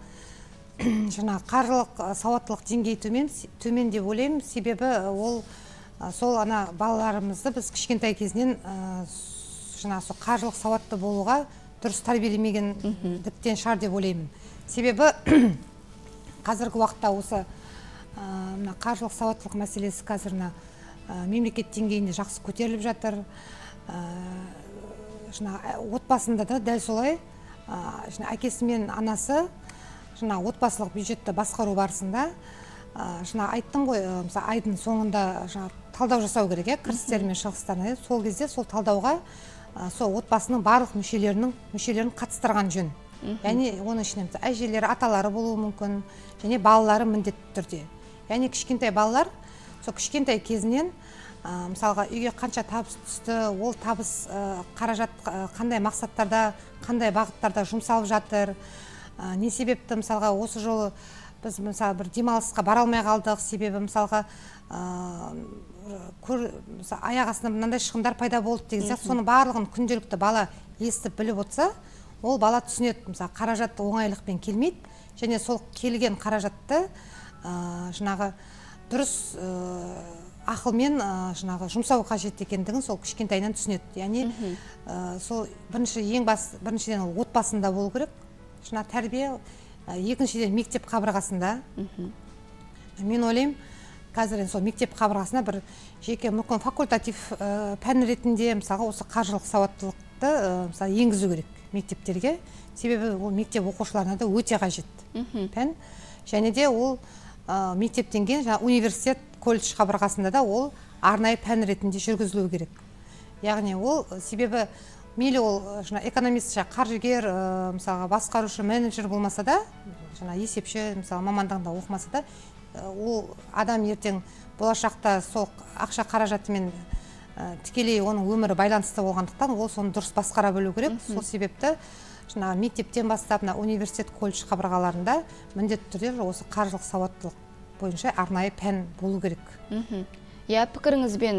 жаңағы қаржылық сауаттылық деңгейі төмен деп ойлаймын. Себебі ол сол ана балаларымызды біз кішкентай кезінен жаңағы қаржылық сауатты болуға дұрыс тәрбиелемегендіктен шығар деп ойлаймын. Себебі қазіргі уақытта осы қаржылық сауаттылық мәселесі қазіргі мемлекет деңгейінде жақсы көтеріліп жатыр. Отбасында да дәл солай әкесі мен анасы отбасылық бюджетті басқару барысында айттым ғой, айдың соңында талдау жасау керек, кірістер мен шығыстар. Сол кезде сол талдауға сол отбасының барлық мүшелерін қатыстырған жөн. Яғни оның ішінен әжелері, аталары болуы мүмкін, және балалары міндетті түрде. Яғни кішкентай балалар сол кішкентай кезінен, мысалға, үйге қанша табыс түсті, ол табыс қаражат қандай мақсаттарда, қандай бағыттарда жұмсалып жатыр. Не себепті, мысалға, осы жолы біз мысалы бір демалысқа бара алмай қалдық, себебі мысалға аяқ астынан мынандай шығындар пайда болды деген сияқты, соның барлығын күнделікті бала естіп біліп отырса, ол бала түсінеді, мысалы, қаражатты оңайлықпен келмейді, және сол келген қаражатты жаңағы дұрыс ақылмен жұмсау қажет екендігін сол кішкентайынан түсінеді. Яғни сол біріншіден ол отбасында болу керек, жаңағы тәрбие, екіншіден мектеп қабырғасында. Мен ойлаймын, қазір сол мектеп қабырғасына бір жеке мүмкін факультатив пән ретінде мысалы осы қаржылық сауаттылықты мысалы енгізу керек мектептерге. Себебі ол мектеп оқушыларына да өте қажет пән. Және де ол мектептен кейін университет, колледж қабырғасында да ол арнайы пән ретінде жүргізілу керек. Яғни ол себебі мейлі ол экономист, қаржыгер, мысалы басқарушы, менеджер болмаса да, есепші мысалы мамандығында оқымаса да, ол адам ертең болашақта сол ақша қаражатымен тікелей оның өмірі байланысты болғандықтан, ол соны дұрыс басқара білу керек. Сол себепті мектептен бастап университет, колледж қабырғаларында міндетті түрде осы қаржылық сауаттылық бойынша арнайы пән болу керек. Я пікіріңізбен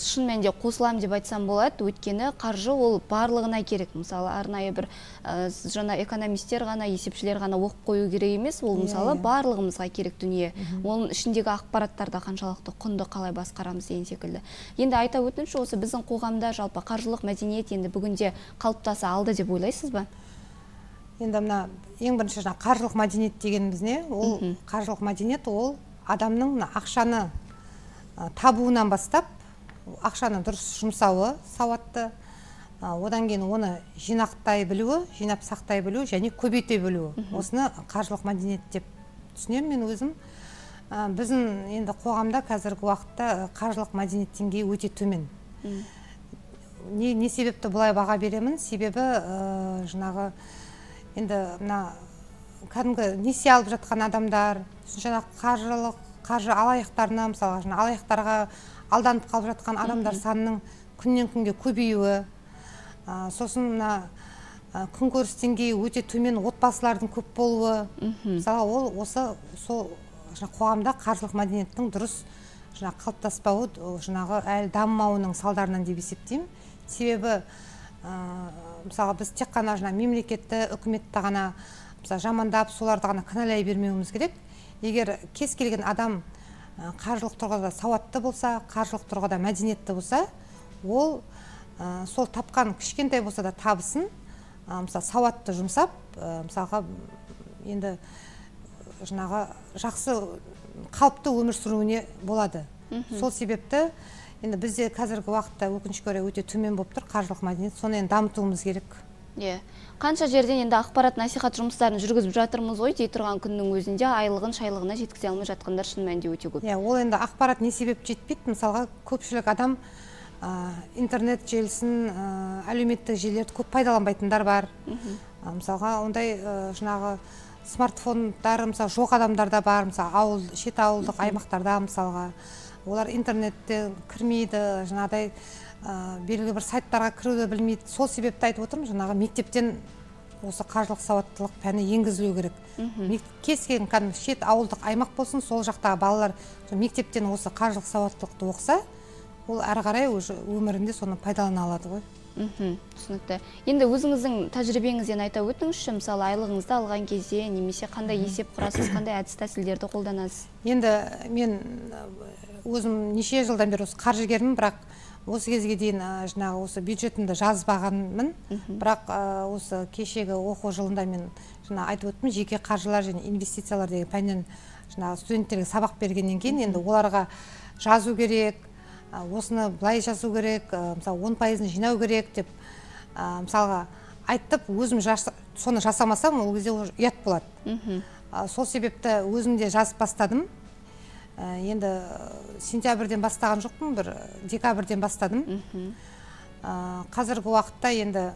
шын мәнде қосылам деп айтсам болады, өйткені қаржы ол барлығына керек. Мысалы, арнайы бір жаңа экономистер ғана, есепшілер ғана оқып қою керек емес, ол мысалы барлығымызға керек дүние. Оның ішіндегі ақпараттарда қаншалықты құнды қалай басқарамыз деген секілді. Енді айта өтінші, осы біздің қоғамда жалпы қаржылық мәдениет енді бүгінде қалыптаса алды деп ойлайсыз ба? Енді мына ең бірінші қаржылық мәдениет дегеніміз не? Ол қаржылық мәдениет ол адамның ақшаны табуынан бастап, ақшаны дұрыс жұмсауы, сауатты, одан кейін оны жинақтай білуі, жинап сақтай білуі және көбейте білуі. Осыны қаржылық мәдениет деп түсінемін мен өзім. Біздің енді қоғамда қазіргі уақытта қаржылық мәдениет деңгейі өте төмен. Не себепті бұлай баға беремін? Себебі жаңағы енді мына кәдімгі несие алып жатқан адамдар, жаңағы қаржы алаяқтарына, мысалы, алаяқтарға алданып қалып жатқан адамдар санының күннен күнге көбеюі, сосын күнкөріс деңгейі өте төмен отбасылардың көп болуы, мысалы, ол осы сол қоғамда қаржылық мәдениеттің дұрыс қалыптаспауы, жаңағы әлі дамымауының салдарынан деп есептеймін. Себебі, мысалы, біз тек қана мемлекетті, үкіметті ғана жамандап, соларды ғана кінәлай бермеуіміз керек. Егер кез келген адам қаржылық тұрғыда сауатты болса, қаржылық тұрғыда мәдениетті болса, ол сол тапқан кішкентай болса да табысын сауатты жұмсап, мысалға, енді жынаға жақсы қалыпты өмір сүруіне болады. Сол себепті енді бізде қазіргі уақытта өкінішке орай өте төмен болып тұр қаржылық мәдениет. Соны енді дамытуымыз керек. Қанша жерден енді ақпарат насихат жұмыстарын жүргізіп жатырмыз ғой, дей тұрған күннің өзінде айлығын шайлығына жеткізе алмай жатқандар шын мәнінде өте көп. Ол енді ақпарат не себеп жетпейді? Мысалға көпшілік адам интернет желісін, әлеуметтік желілерді көп пайдаланбайтындар бар. Мысалға ондай жаңағы смартфондар жоқ адамдар да бар, ауыл, шет ауылдық аймақтарда мысалға. Олар интернетте кірмейді, жаңағыдай белгілі бір сайттарға кіруді білмейді. Сол себепті айтып отырмын, жаңағы мектептен осы қаржылық сауаттылық пәні енгізілу керек. Кез келген шет ауылдық аймақ болсын, сол жақтағы балалар мектептен осы қаржылық сауаттылықты оқса, ол әрі қарай өмірінде соны пайдалана алады ғой. Түсінікті. Енді өзіңіздің тәжірибеңізден айта өтіңізші, мысалы айлығыңызды алған кезде немесе қандай есеп құрасыз, қандай әдіс тәсілдерді қолданасыз? Енді мен өзім неше жылдан бері осы қаржыгермін, бірақ осы кезге дейін жаңағы осы бюджетімді жазбағанмын. Бірақ осы кешегі оқу жылында мен жаңа айтып өттім, жеке қаржылар және инвестициялар деген пәннен жаңағы студенттерге сабақ бергеннен кейін енді оларға жазу керек. Осыны былай жасау керек, мысалы 10%-ын жинау керек деп мысалға айтып, өзім соны жасамасам, ол кезде ұят болады. Сол себепті өзімде жазып бастадым. Енді сентябрьден бастаған жоқпын, бір декабрьден бастадым. Қазіргі уақытта енді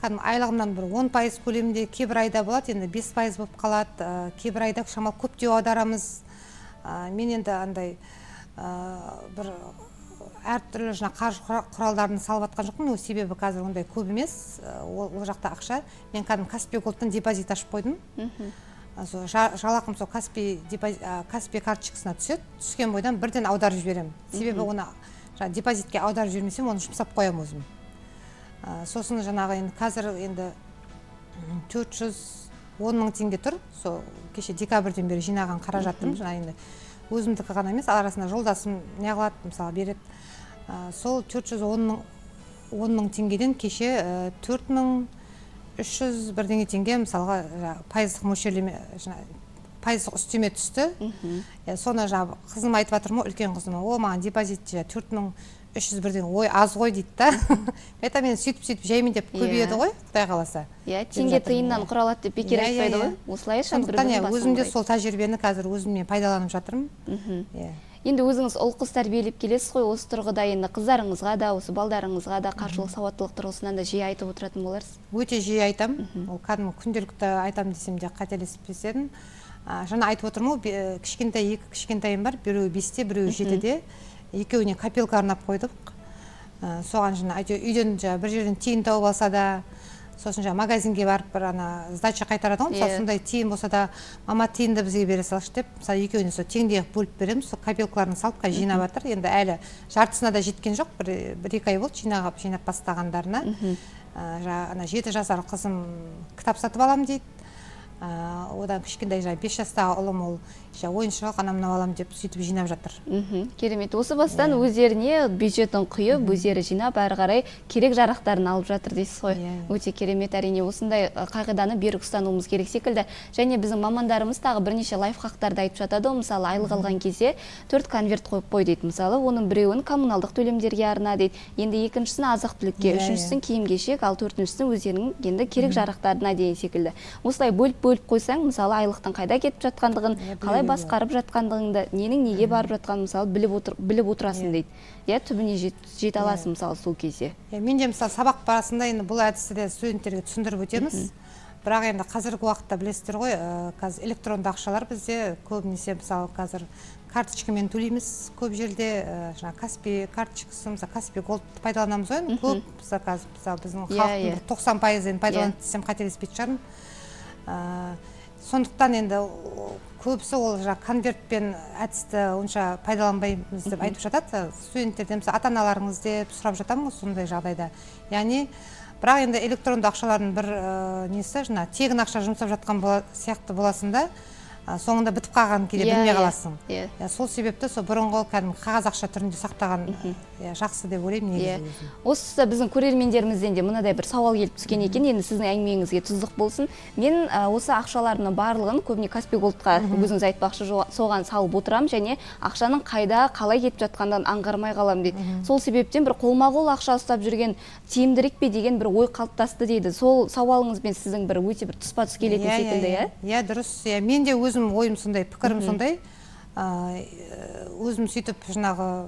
айлығымнан бір 10% көлемінде кейбір айда болады, енді 5% болып қалады, кейбір айда шамалы көптеу аударамыз. Мен енді андай бір әртүрлі қаржы құралдарын салып атқан жоқпын, ол себебі қазір ондай көп емес, ол жақта ақша. Мен Каспи Голдтың депозит ашып қойдым. Жалақым сол Каспи карточкасына түседі, түскен бойдан бірден аударып жіберемін. Себебі оны депозитке аударып жібермесем, оны жұмсап қоямын өзім. Сосын жаңағы қазір енді 410 000 теңге тұр. Сол кеше декабрьден бері жинаған қаражаттым, өзімдікі ғана емес, арасында жолдасым неғылады, мысалы, береді. Сол 410 000 теңгеден кеше 4301 теңге, мысалға, пайыздық үстеме түсті. Соны жаңа қызым айтып жатыр ма, үлкен қызыма, о, маған депозитте 4301 ой, аз ғой дейді та. Мета мен сөйтіп-сөйтіп жаймын деп көбейеді ғой, құдай қаласа. Теңге тиыннан құралады деп бекер айтпайды ғой. Осылайша бірігін басымдай. Өзімде сол тәжірибені қазір өзіммен пайдаланып жатырмын. Енді өзіңіз ұл-қыз тәрбиелеп келесіз ғой, осы тұрғыда енді қыздарыңызға да, осы балдарыңызға да қаржылық сауаттылық тұрғысынан да жиі айтып отыратын боларсыз? Өте жиі айтам. Ол кәдімгі күнделікті айтам десем де қателесіп кетемін. Жаңа айтып отырмын ғой, кішкентай екі кішкентайым бар, біреуі 5-те, біреуі 7-де. Екеуіне копилка арнап қойдық. Соған жаңа үйден бір жерден тиын тауып алса да, сосын жаңа магазинге барып бір сдача қайтарады ғой, мысалы сондай тиын болса да, мама тиынды бізге бере салшы деп, мысалы екеуіне сол теңдей қылып бөліп береміз, сол копилкаларын салып қай жинап жатыр. Енді әлі жартысына да жеткен жоқ, 1-2 ай болды жинап бастағандарына. 7 жасар қызым кітап сатып аламын дейді. Одан кішкентай 5 жастағы ұлым ол ойыншыға қанамына алам деп сөйтіп жинап жатыр. Керемет. Осы бастан өздеріне бюджетін құйып, өздері жинап, әрі қарай керек жарақтарын алып жатыр дейсіз ғой. Өте керемет, әрине. Осындай қағиданы берік ұстануымыз керек секілді. Және біздің мамандарымыз тағы бірнеше лайфхактарды айтып жатады. Мысалы, айлық алған кезде 4 конверт қойып қой дейді. Мысалы, оның біреуін коммуналдық төлемдерге арна дейді. Енді екіншісін азық-түлікке, үшіншісін киім-кешек, ал төртіншісін өздерінің енді керек жарақтарына дейін секілді. Осылай бөліп қойсаң, мысалы, айлықтың қайда кетіп жатқандығын, қалай басқарып жатқандығында, ненің неге барып жатқанын, мысалы, біліп отырасың дейді. Түбіне жет аласың, мысалы, сол кезде. Мен де, мысалы, сабақ барасында енді бұл әдісті де студенттерге түсіндіріп өтеміз. Бірақ енді қазіргі уақытта білесіздер ғой, қазір электронды ақшалар бізде көбінесе, мысалы, қазір карточкамен төлейміз, көп жерде Каспи карточкасы, Каспи Голд пайдаланамыз ғой, көп біздің халықтың 90%-ын пайдаланып десем қателеспейтін шығармын. Сондықтан енді көбісі ол конвертпен әдісті онша пайдаланбаймыз деп айтып жатады. Студенттерден ата-аналарыңыз деп сұрап жатамын сондай жағдайда. Яғни, бірақ енді электронды ақшалардың бір несі, тегін ақша жұмсап жатқан сияқты боласында, соңында бітіп қалған келе білмей қаласың. Сол себепті бұрынғы қағаз ақша түрінде сақтаған жақсы деп ойлаймын негізі. Осы біздің көрермендерімізден де мынадай бір сауал келіп түскен екен, енді сіздің әңгімеңізге тұздық болсын. Мен осы ақшаларының барлығын көбіне каспиголдқа өзіңіз айтпақшы соған салып отырам және ақшаның қайда қалай кетіп жатқандан аңғармай қалам дейді. Сол себептен бір қолма-қол ақша ұстап жүрген тиімдірек пе деген бір ой қалыптасты дейді. Сол сауалыңызбен сіздің бір өте бір тұспа-тұс келетін секілді, иә? Иә, дұрыс. Мен де өзім ойым сондай, пікірім сондай. Өзім сөйтіп жаңағы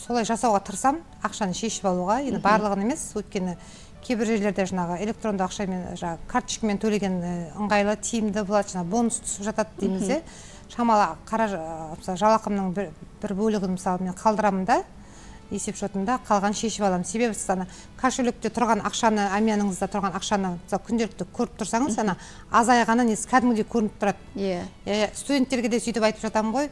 солай жасауға тырсам, ақшаны шешіп алуға, енді барлығын емес, өйткені кейбір жерлерде жаңағы электронды ақшамен, жаңағы карточкамен төлеген ыңғайлы, тиімді болады, жаңағы бонус түсіп жатады дейміз. Шамалы қара жалақымның бір бөлігін мысалы мен қалдырамын да, есеп шотымда қалған шешіп аламын. Себебі сіз ана кошелекте тұрған ақшаны, әмияныңызда тұрған ақшаны күнделікті көріп тұрсаңыз, ана азайғаны несі кәдімгідей көрініп тұрады. Студенттерге де сөйтіп айтып жатамын ғой.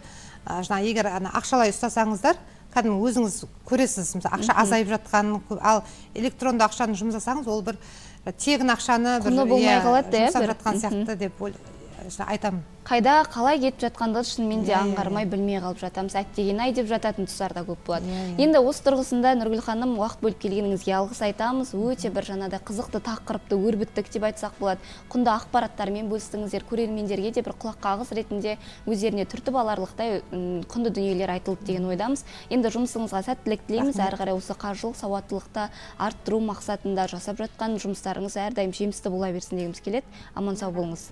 Егер ақшалай ұстасаңыздар, кәдімгі өзіңіз көресіз, ақша азайып жатқанын, ал электронды ақшаны жұмсасаңыз, ол бір тегін ақшаны жұмсап жатқан сияқты деп айтамын. Қайда қалай кетіп жатқанды шынымен де аңғармай білмей қалып жатамыз. Әттеген-ай деп жататын тұстарда көп болады. Енді осы тұрғысында Нұргүл ханым, уақыт бөліп келгеніңізге алғыс айтамыз. Өте бір жаңада қызықты, тақырыпты, өрбіттік деп айтсақ болады. Құнды ақпараттармен бөлістіңіздер, көрермендерге де бір құлаққа қағыс ретінде өздеріне түртіп аларлықтай құнды дүниелер айтылып деген ойдамыз. Енді жұмысыңызға сәттілік тілейміз. Әрі қарай осы қаржылық сауаттылықты арттыру мақсатында жасап жатқан жұмыстарыңыз әрдайым жемісті бола берсін дегіміз келеді. Аман сау болыңыз.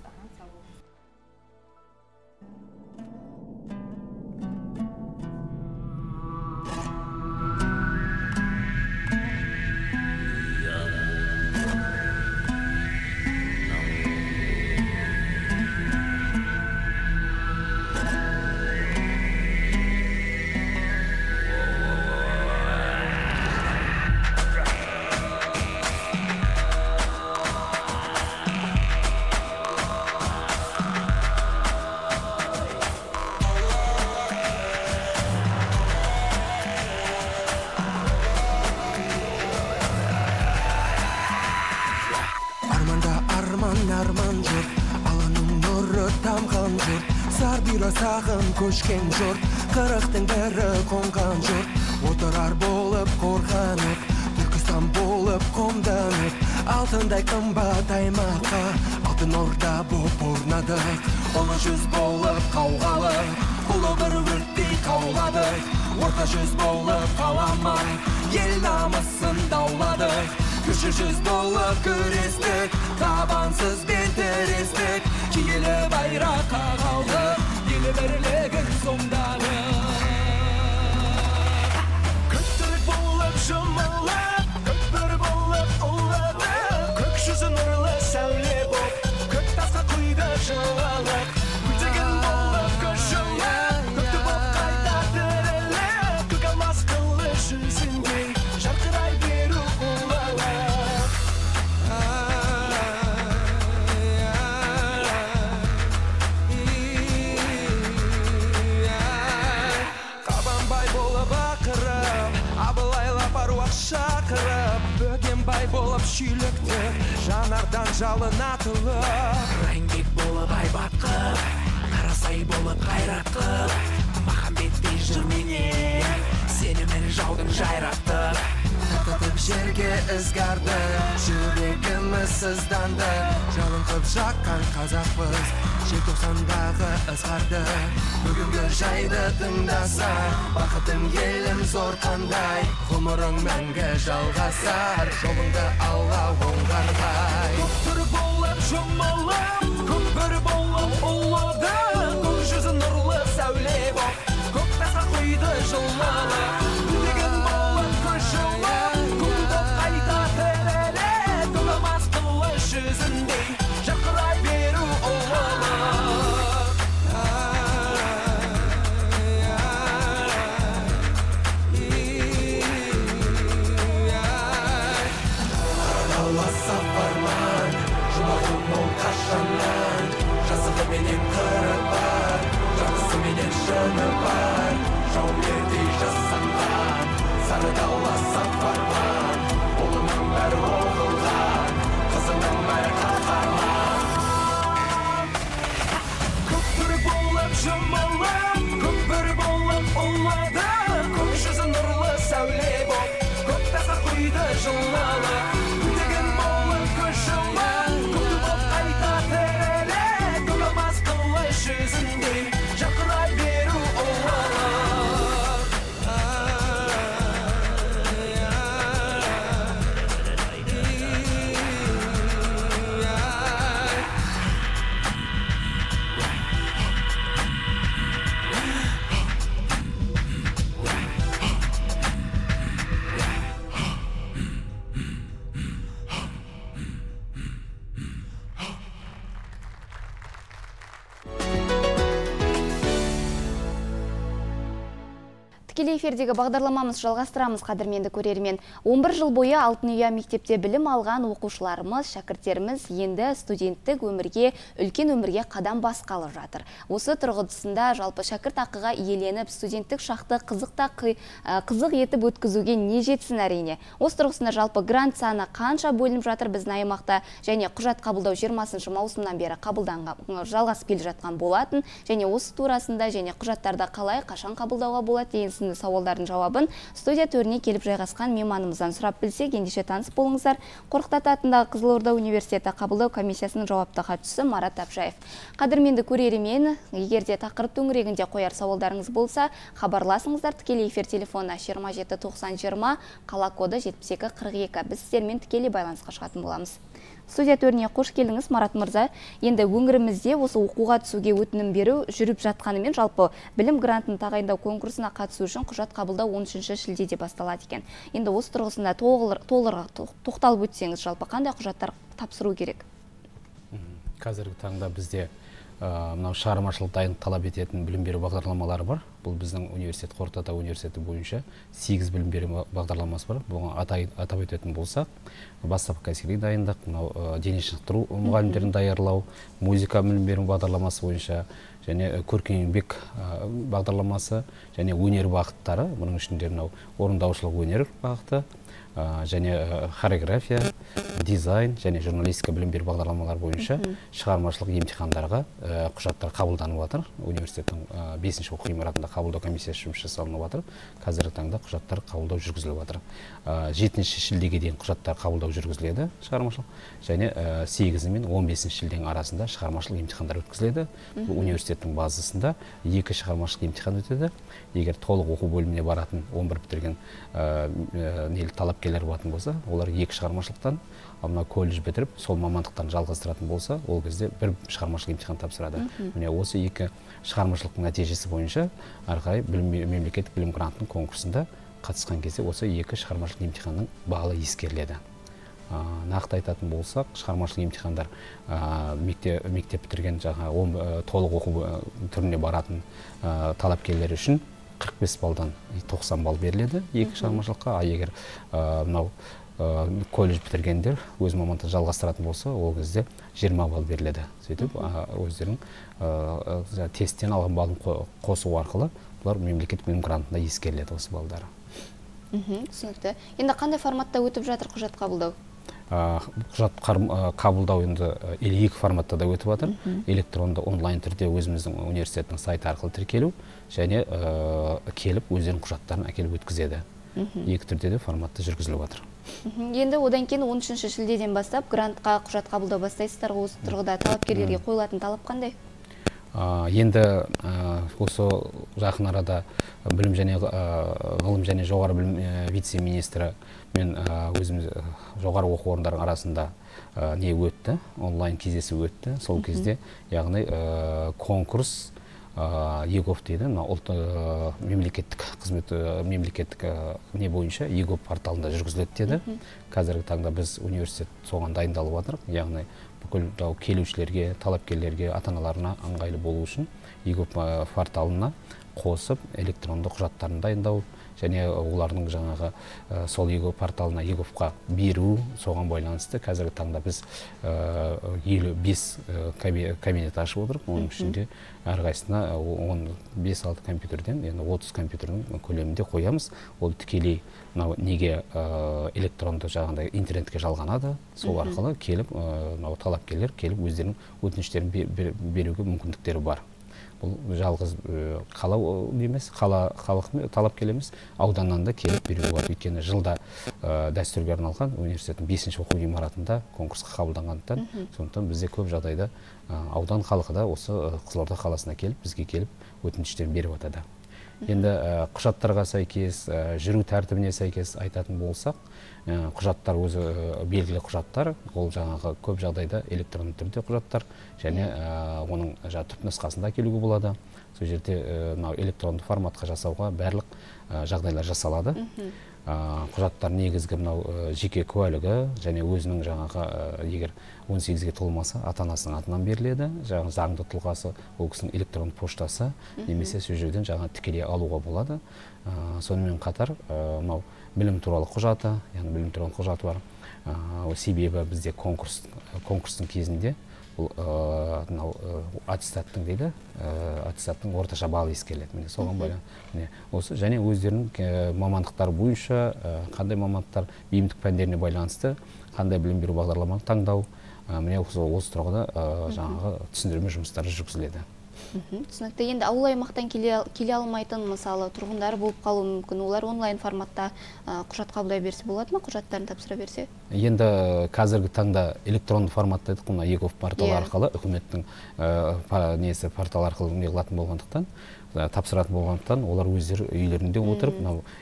Көшкен жұрт, қырықтың бірі қонған жұрт, отырар болып қорғанып, Түркістан болып қомданып, алтындай қымбат аймаққа, алтын орда боп орнадық, ұлы жүз болып қауғалып, ұлы бір өрттей қауладық, орта жүз болып қаламай, ел намысын дауладық, кіші жүз болып күрестік, табансыз бен тірестік, киелі байраққа қалдық, бірлігін сомданы көктүрік болып жұмылып, көкбір болып ұлғанып, көк жүзі нұрлы сәуле боп, көк тасқа құйды жылалық, күлтеген болып көш жойып, көкті боп қайта тіріліп, көк алмас қылы жүзіндей жарқырай беру ұлғалық. Бай болып шүйлікті, жанардан жалын атылып, рәңгек болып айбатқып, қарасай болып қайратқып, Махамбеттей жырмене, сенімін жаудың жайратып, тататып жерге ызгарды, жүрегіміз сызданды, жалынқып жаққан қазақпыз, желтоқсандағы ызғарды, бүгінгі жайды тыңдаса, бақытым елім зор қандай, ғұмырың мәңгі жалғасар, жолыңды алға оңғарғай. Көктүр болып жұмылып, көкбір болып ұлғанып, көк жүзі нұрлы сәуле боп, көк тасқа құйды жылылық, күлтеген болып көш жойып, күнді қайта тіріліп, тонамас қылы жүзіндей жарқырай беру ұлғанып. Менен қыры бар, жақсы менен шыны бар, жаугердей жасанған, сары даула сапарман, ұлының бәрі оғылған, қызының бәрі қақарман. Көкбір болып жұмылып, көкбір болып ұлғанып, көк жүзі нұрлы сәуле Тікелей эфирдегі бағдарламамыз жалғастырамыз қадірменді көрермен. 11 жыл бойы Алтын Ұя мектепте білім алған оқушыларымыз, шәкірттеріміз енді студенттік өмірге, үлкен өмірге қадам басқалы жатыр. Осы тұрғысында жалпы шәкірт ақыға иеленіп, студенттік шақты қызық етіп өткізуге не жетсін әрине. Осы тұрғысында жалпы грант саны қанша бөлініп жатыр біздің аймақта, және құжат қабылдау 20 маусымнан бері жалғасып келе жатқан болатын, және осы турасында және құжаттарда қалай, қашан қабылдауға болады деген сынды сауалдардың жауабын студия төріне келіп жайғасқан мейманымыздан сұрап білсек, ендеше таныс болыңыздар. Қорқыт атындағы Қызылорда университеті қабылдау комиссиясының жауапты хатшысы Марат Тапжаев. Қадірменді көрермен, егер де тақырып төңірегінде қояр сауалдарыңыз болса, хабарласыңыздар. Тікелей эфир телефонына 27 90 20, қала коды 72 42. Біз сіздермен тікелей байланысқа шығатын боламыз. Студия төріне қош келдіңіз, Марат мырза. Енді өңірімізде осы оқуға түсуге өтінім беру жүріп жатқанымен, жалпы білім грантын тағайындау конкурсына қатысу үшін құжат қабылдау 13-ші шілдеде басталады екен. Енді осы тұрғысында толығырақ тоқталып өтсеңіз, жалпы қандай құжаттар тапсыру керек? Қазіргі таңда бізде мынау шығармашылық дайындық талап ететін білім беру бағдарламалары бар. Бұл біздің университет, Қорқыт Ата университеті бойынша 8 білім беру бағдарламасы бар. Бұған атап өтетін болсақ, бастапқы кәсіби дайындық, мынау дене шынықтыру мұғалімдерін даярлау, музыка білім беру бағдарламасы бойынша, және көркемдік бағдарламасы, және өнер бағыттары, бұның ішінде мынау орындаушылық өнер бағыты, және хореография, дизайн және журналистика білім беру бағдарламалары бойынша шығармашылық емтихандарға құжаттар қабылданып жатыр. Университеттің 5-ші оқу ғимаратында қабылдау комиссиясы жұмыс жасалынып жатыр. Қазіргі таңда құжаттар қабылдау жүргізіліп жатыр. 7-ші шілдеге дейін құжаттар қабылдау жүргізіледі шығармашылық, және 8-і мен 15-ші шілденің арасында шығармашылық емтихандар өткізіледі. Бұл университеттің базасында 2 шығармашылық емтихан өтеді. Егер толық оқу бөліміне баратын 11 бітірген талапкер болатын болса, олар 2 шығармашылықтан, амына колледж бітіріп, сол мамандықтан жалғастыратын болса, ол кезде 1 шығармашылық емтихан тапсырады. Міне осы 2 шығармашылықтың нәтижесі бойынша арқай мемлекеттік білім грантының конкурсында қатысқан кезде осы 2 шығармашылық емтиханның бағалы ескеріледі. Нақты айтатын болсақ, шығармашылық емтихандар мектеп бітірген толық оқу түріне баратын талапкерлер үшін 45 балдан 90 балл беріледі 2 шығармашылыққа. Егер колледж бітіргендер өз мамандығын жалғастыратын болса, ол кезде 20 балл беріледі. Сөйтіп, өздерінің тесттен алған балын қосу арқылы, бұлар мемлекеттік білім грантында ескеріледі осы балдары. Түсінікті. Енді қандай форматта өтіп жатыр құжат қабылдау? Құжат қабылдау енді 52 форматта да өтіп жатыр. Электронды онлайн түрде өзіміздің университеттің сайты арқылы тіркелу, және келіп өздерінің құжаттарын әкеліп өткізеді. 2 түрде де форматта жүргізіліп жатыр. Енді одан кейін 13-ші шілдеден бастап грантқа құжат қабылдау бастайсыздар. Осы тұрғыда талапкерлерге қойылатын талап қандай? Енді осы жақын арада білім және ғылым және жоғары білім вице-министрі мен өзіміз жоғары оқу орындары арасында не өтті, онлайн кездесу өтті. Сол кезде, яғни конкурс ЕГОВ дейді, мемлекеттік не бойынша ЕГОВ порталында жүргізіледі деді. Қазіргі таңда біз университет соған дайындалып жатырмыз, яғни бүкіл келушілерге, талапкерлерге, ата-аналарына ыңғайлы болу үшін ЕГОВ порталына қосып, электронды құжаттарын дайындау, және олардың жаңағы сол ЕГОВ порталына, ЕГОВ-қа беру, соған байланысты. Қазіргі таңда біз 55 кабинет ашып отырып, оның ішінде әрқайсына 15-6 компьютерден, 30 компьютердің көлемінде қоямыз. Ол тікелей неге электронды жағында интернетке жалғанады, сол арқылы келіп, талапкерлер келіп өздерінің өтініштерін беруге мүмкіндіктері бар. Бұл жалғыз қала емес, халық талапкер емес, ауданнан да келіп беруге болады. Өйткені жылда дәстүрге арналған университеттің 5-ші оқу ғимаратында конкурсқа қабылданғандықтан, сондықтан бізде көп жағдайда аудан халқы да осы Қызылорда қаласына келіп, бізге келіп өтініштерін беріп жатады. Енді құжаттарға сәйкес, жүру тәртібіне сәйкес айтатын болсақ, құжаттар өзі белгілі құжаттар, ол жаңағы көп жағдайда электронды түрде құжаттар, және оның түпнұсқасында келуге болады. Сол жерде электронды форматқа жасауға барлық жағдайлар жасалады. құжаттар негізгі мынау жеке куәлігі және өзінің жаңағы егер 18-ге толмаса ата-анасының атынан беріледі, жаңағы заңды тұлғасы, ол кісінің электронды поштасы немесе сол жерден жаңа тікелей алуға болады. Сонымен қатар мынау білім туралы құжаты, яғни білім туралы құжаты бар. Себебі бізде конкурстың кезінде бұл аттестаттың дейді, аттестаттың орташа балы ескеріледі. Міне соған байланысты. Осы және өздерінің мамандықтары бойынша қандай мамандықтар бейімдік пәндеріне байланысты, қандай білім беру бағдарламаны таңдау, міне осы тұрғыда жаңағы түсіндірме жұмыстары жүргізіледі. Түсінікті. Енді ауыл аймақтан келе алмайтын мысалы тұрғындар болып қалуы мүмкін. Олар онлайн форматта құжат қабылдай берсе болады ма? Құжаттарын тапсыра берсе? Енді қазіргі таңда электронды форматта едік, мына ЕКОФ порталы арқылы, үкіметтің порталы арқылы неғылатын болғандықтан, тапсыратын болғандықтан, олар өздері үйлерінде отырып,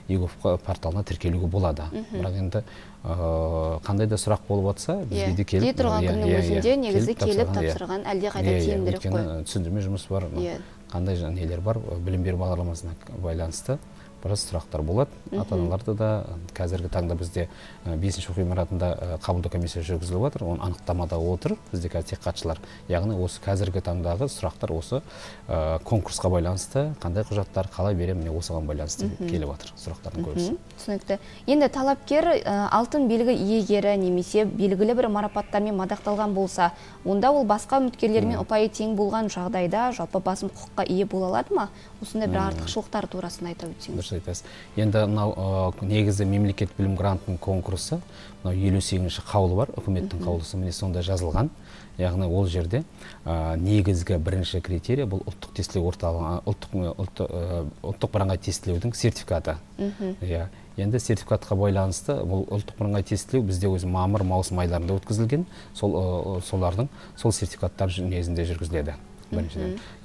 ЕКОФ порталына тіркелуге болады. Бірақ енді қандай да сұрақ болып атса, бізге де келіп, келе тұрған күннің өзінде негізі келіп тапсырған әлде қайда тиімдірек қой. Түсіндірме жұмыс бар, қандай нелер бар, білім беру бағдарламасына байланысты біраз сұрақтар болады. Ата-аналарды да қазіргі таңда бізде 5-ші оқу ғимаратында қабылдау комиссиясы жүргізіліп жатыр. Оны анықтамада отыр. Бізде тек қатысушылар, яғни осы қазіргі таңдағы сұрақтар осы конкурсқа байланысты, қандай құжаттар қалай беремін, осыған байланысты келіп жатыр сұрақтардың көбісі. Түсінікті. Енді талапкер алтын белгі иегері немесе белгілі бір марапаттармен мадақталған болса, онда ол басқа үміткерлермен ұпайы тең болған жағдайда жалпы басым құқыққа ие бола алады ма? Осындай бір артықшылықтар турасын айта өтсеңіз. Енді негізі мемлекет білім грантының конкурсы 58-ші қаулы бар, үкіметтің қаулысы, міне сонда жазылған. Яғни ол жерде негізгі бірінші критерия бұл ұлттық тестілеу ұлттық бірыңғай тестілеудің сертификаты. Енді сертификатқа байланысты бұл ұлттық бірыңғай тестілеу бізде өзі мамыр-маусым айларында өткізілген, солардың сол сертификаттар негізінде жүргізіледі.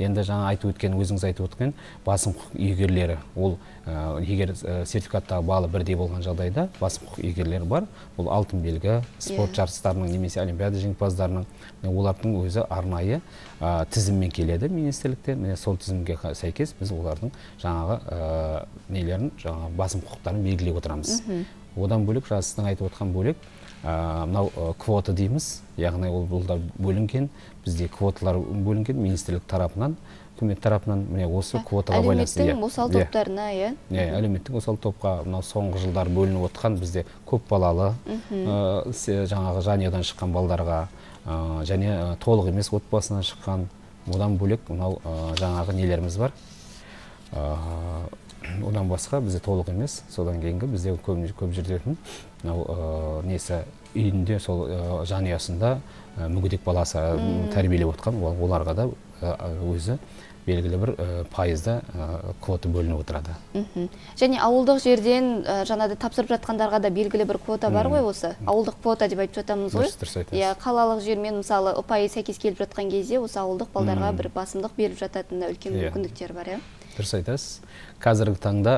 Енді жаңа айтып өткен, өзіңіз айтып өткен басым құқық иегерлері, ол егер сертификаттағы балы бірдей болған жағдайда басым құқық иегерлері бар, бұл алтын белгі, спорт жарыстарының немесе олимпиада жеңімпаздарының, олардың өзі арнайы тізіммен келеді министрліктен, сол тізімге сәйкес біз олардың жаңағы нелерін, жаңағы басым құқықтарын белгілеп отырамыз. Одан бөлек, сіздің айтып отқан бөлек, мынау квота дейміз, яғни ол бұлда бөлінген, бізде квоталар бөлінген министрлік тарапынан, үкімет тарапынан осы квотаға байланысты. Әлеуметтің осал топтарына, иә? Әлеуметтің осал топқа соңғы жылдар бөлініп отқан бізде көп балалы, жаңағы жанұядан шыққан балдарға, және толық емес отбасынан шыққан, одан бөлек жаңағы нелеріміз бар. Одан басқа бізде толық емес, содан кейінгі бізде көп жердердің үйінде сол жанұясында мүгедек баласы тәрбиелеп отқан, оларға да өзі белгілі бір пайызда квота бөлініп отырады. Және ауылдық жерден жаңада тапсырып жатқандарға да белгілі бір квота бар ғой осы? Ауылдық квота деп айтып жатамыз ғой? Қалалық жермен мысалы ұпайы сәйкес келіп жатқан кезде осы ауылдық балдарға бір басымдық беріп жататында үлкен мүмкіндіктер бар, иә? Дұрыс айтасыз. Қазіргі таңда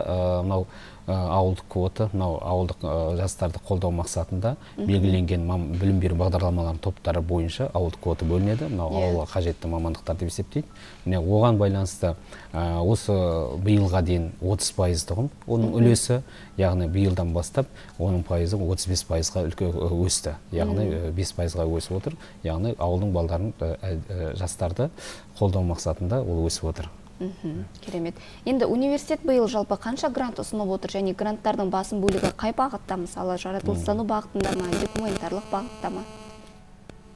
ауылдық квота, ауылдық жастарды қолдау мақсатында белгіленген білім беру бағдарламаларының топтары бойынша ауылдық квота бөлінеді. Ауылға қажетті мамандықтар деп есептейді. Оған байланысты осы биылға дейін 30% тұғын, оның үлесі, яғни биылдан бастап, оның пайызы 35%-ға өсті. Яғни 5%-ға өсіп отыр. Яғни ауылдың балдарын жастарды қолдау мақсатында ол өсіп отыр. Керемет. Енді университет биыл жалпы қанша грант ұсынып отыр, және гранттардың басым бөлігі қай бағытта, мысалы жаратылыстану бағытында ма, гуманитарлық бағытта ма?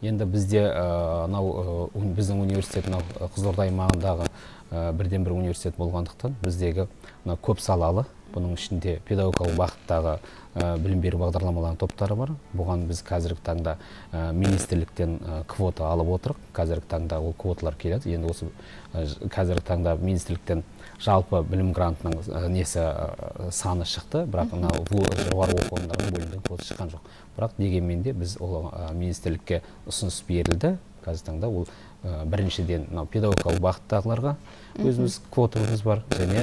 Енді бізде біздің университет Қызылорда аймағындағы бірден бір университет болғандықтан біздегі көп салалы, бұның ішінде педагогикалық бағыттағы білім беру бағдарламаларының топтары бар. Бұған біз қазіргі таңда министрліктен квота алып отырық. Қазіргі таңда ол квоталар келеді. Енді осы қазіргі таңда министрліктен жалпы білім грантының саны шықты, бірақ жоғары оқу орындарының бөлінген квота шыққан жоқ. Бірақ дегенмен де біз ол министрлікке ұсыныс берілді. қазір таңда ол біріншіден мынау педагогикалық бағыттағыларға өзіміз квотамыз бар және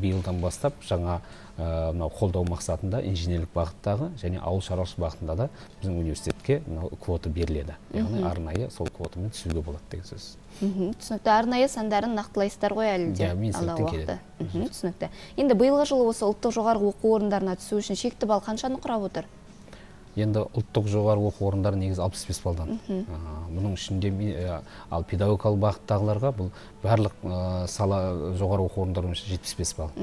биылдан бастап жаңа мынау қолдау мақсатында инженерлік бағыттағы және ауыл шаруашылық бағытында да біздің университетке мынау квота беріледі. Яғни арнайы сол квотамен түсуге болады деген сөз. Түсінікті. Арнайы сандарын нақтылайсыздар ғой әлі де. Түсінікті. Енді биылғы жылы осы ұлттық жоғары оқу орындарына түсу үшін шекті балл қаншаны құрап отыр? Енді ұлттық жоғары оқу орындары негіз 65 балдан. Бұның ішінде ал педагогикалық бағыттағыларға бұл барлық сала жоғары оқу орындары бойынша 75 балл.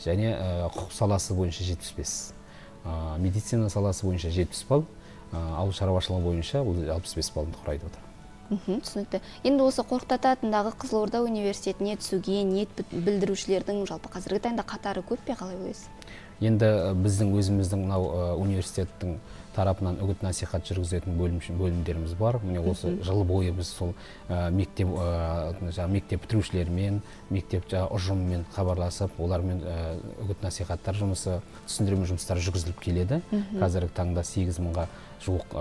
Және құқық саласы бойынша 75. Медицина саласы бойынша 70 балл. Ауыл шаруашылығы бойынша 65 баллды құрайды отыр. Түсінікті. Енді осы Қорқыт-ата атындағы Қызылорда университетіне түсуге ниет білдірушілердің жалпы қазіргі таңда қатары көп пе, қалай ойлайсыз? Енді біздің өзіміздің университеттің тарапынан үгіт насихат жүргізетін бөлімдеріміз бар. Міне осы жыл бойы біз сол мектеп бітірушілермен, мектеп ұжымымен хабарласып, олармен үгіт насихаттар жұмысы, түсіндірме жұмыстары жүргізіліп келеді. Қазіргі таңда 8 мыңға жуық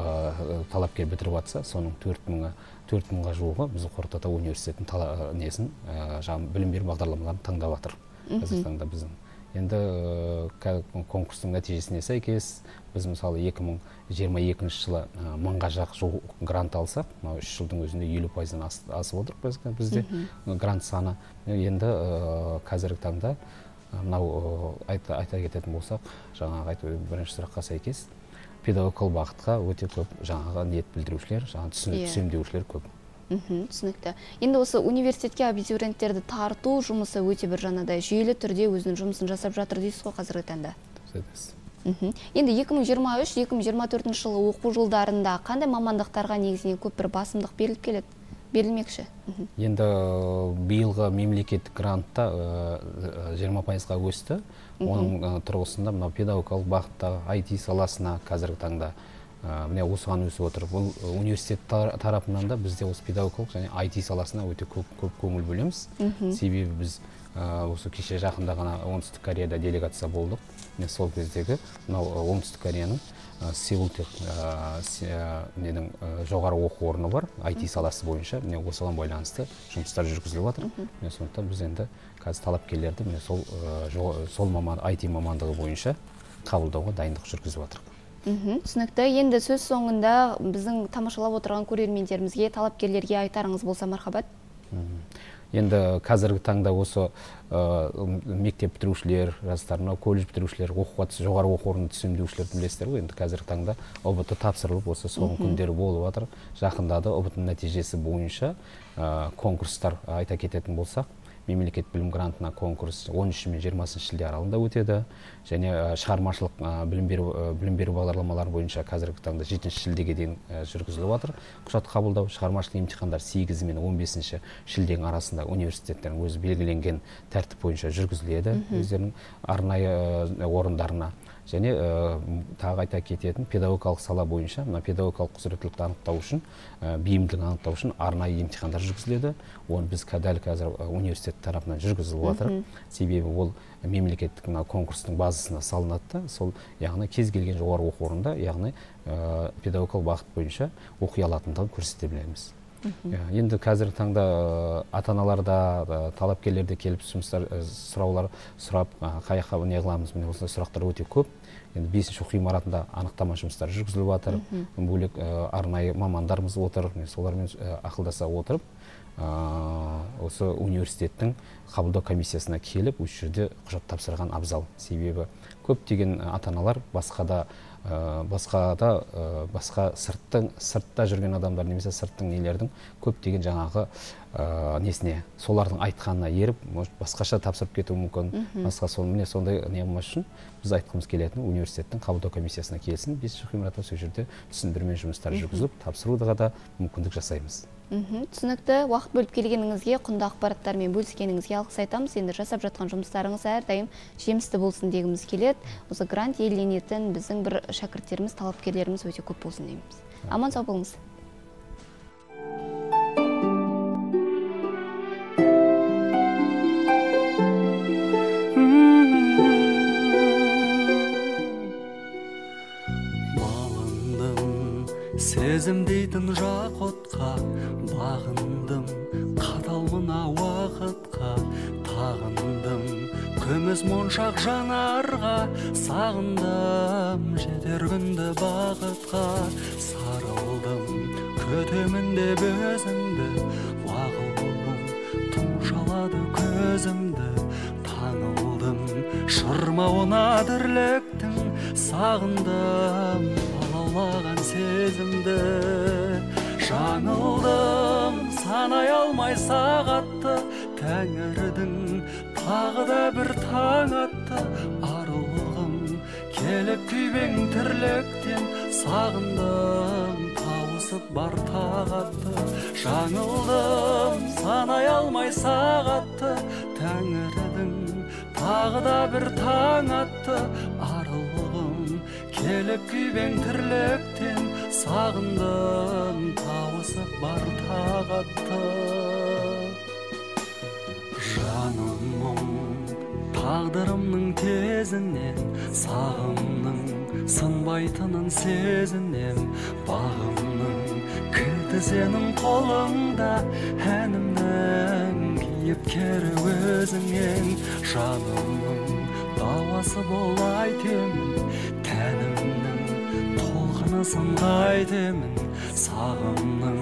талапкер бітіріп жатса, соның 4 мыңға жуығы біз Қорқыт-ата университетінің білім беру бағдарламаларын таңдап жатыр. Қазіргі таңда біздің енді конкурстың нәтижесіне сәйкес біз мысалы 2022 жылы 1000-ға жуық грант алсақ, 3 жылдың өзінде 50%-ден асып отыр бізде грант саны. Енді қазіргі таңда айта кететін болсақ, жаңағы бірінші сұраққа сәйкес педагогикалық бағытқа өте көп жаңағы ниет білдірушілер, түсіндеушілер көп. Түсінікті. Енді осы университетке абитуриенттерді тарту жұмысы өте бір жаңадай жүйелі түрде өзінің жұмысын жасап жатыр дейсіз ғой қазіргі таңда. Енді 2023-2024 жылы оқу жылдарында қандай мамандықтарға негізінен көп бір басымдық берілмекші? Енді биылғы мемлекеттік грантта 20%-ға өсті. Оның тұрғысында педагогикалық бағытта, IT саласына қазіргі таңда осыған өсіп отыр. Бұл университет тарапынан да бізде осы педагогикалық және IT саласына өте көп көңіл бөлеміз. Себебі біз осы кеше жақында ғана Оңтүстік Кореяда делегация болдық. Сол кездегі Оңтүстік Кореяның Сеулдегі жоғары оқу орны бар, IT саласы бойынша осыған байланысты жұмыстар жүргізіліп жатыр. Сондықтан біз енді қазір талапкерлерді сол IT мамандығы бойынша қабылдауға дайындық жүргізіп жатыр. Түсінікті. Енді сөз соңында біздің тамашалап отырған көрермендерімізге, талапкерлерге айтарыңыз болса мархабат. Енді қазіргі таңда осы мектеп бітірушілер, жастарына, колледж бітірушілер, жоғары оқу орнын түсіндірушілер білесіздер ғой. Енді қазіргі таңда ОБТ тапсырылып, осы соңғы күндері болып жатыр. Жақында да ОБТ нәтижесі бойынша конкурстар айта кететін болсақ, мемлекет білім грантына конкурс 13 мен 20 шілде аралығында өтеді. Және шығармашылық білім беру бағдарламалары бойынша қазіргі таңда 7 шілдеге дейін жүргізіліп жатыр. Құжат қабылдау шығармашылық емтихандар 8 мен 15 шілденің арасында университеттердің өзі белгіленген тәртіп бойынша жүргізіледі өздерінің арнайы орындарына. Және тағы айта кететін педагогикалық сала бойынша, педагогикалық құзыреттілікті анықтау үшін, бейімділікті анықтау үшін арнайы емтихандар жүргізіледі. Оны біз дәл қазір университет тарапынан жүргізіліп жатыр. Себебі ол мемлекеттік конкурстың базасына салынады. Сол яғни кез келген жоғары оқу орнында, яғни педагогикалық бағыт бойынша оқи алатындығын көрсете білеміз. Енді қазіргі таңда ата-аналарда, талапкерлерде келіп сұраулар сұрап, қаяққа не қыламыз, міне осындай сұрақтар өте көп. Енді 5-ші ғимаратында анықтама жұмыстары жүргізіліп жатыр. Бөлек арнайы мамандарымыз отыр, солармен ақылдаса отырып, осы университеттің қабылдау комиссиясына келіп, осы жерде құжат тапсырған абзал. Себебі көптеген ата-аналар басқа сыртта жүрген адамдар немесе сырттың нелердің көптеген жаңағы несіне солардың айтқанына еріп басқаша тапсырып кетуі мүмкін. Басқа сондай неғымас үшін біз айтқымыз келетін университеттің қабылдау комиссиясына келсін, 5-ші ғимаратта сол жерде түсіндірме жұмыстары жүргізіп тапсыруға да мүмкіндік жасаймыз. Түсінікті. Уақыт бөліп келгеніңізге, құнды ақпараттармен бөліскеніңізге алғыс айтамыз. Енді жасап жатқан жұмыстарыңыз әрдайым жемісті болсын дегіміз келеді. Осы грант иеленетін біздің бір шәкірттеріміз, талапкерлеріміз өте көп болсын дейміз. Аман сау болыңыз. сезім дейтін жақұтқа бағындым, қаталына уақытқа тағындым, күміс моншақ жанарға сағындым, жетер күнді бақытқа сарылдым, көтемін деп өзімді уағылдым, тұмшалады көзімді танылдым, шырмауына тірліктің сағындым, алаулаған сезімді жаңылдым, санай алмай сағатты тәңірдің тағы да бір таң атты, арылғым келіп күйбең тірліктен сағындым, тауысып бар тағатты жаңылдым, санай алмай сағатты тәңірдің тағы да бір таң атты, арылғым келіп күйбең тірліктен сағындым, тауысып бар тағатты. Жаным мұң тағдырымның тезінен, сағымның сынбайтынын сезінен, бағымның кілтізенің қолыңда, әнімнің кейіпкері өзіңен. Жанымның дауасы бол айтемін, тәнімнің сыңғайтемін, сағымның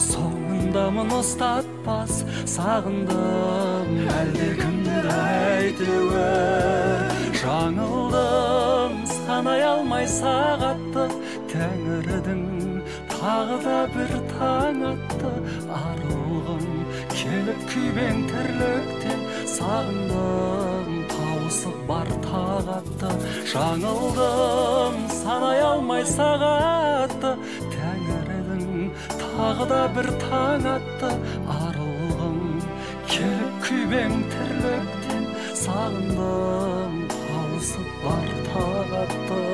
соңындамын ұстатпас, сағындым әлде кімдер әйтеуір. Жаңылдым санай алмай сағатты, тәңірдің тағы да бір таң атты, арылғым келіп күйбең тірліктен сағындым, тауысып бар тағатты. Жаңылдым санай алмай сағатты, тәңірдің тағы да бір таң атты, арылғым келіп күйбең тірліктен сағындым, тауысып бар тағатты.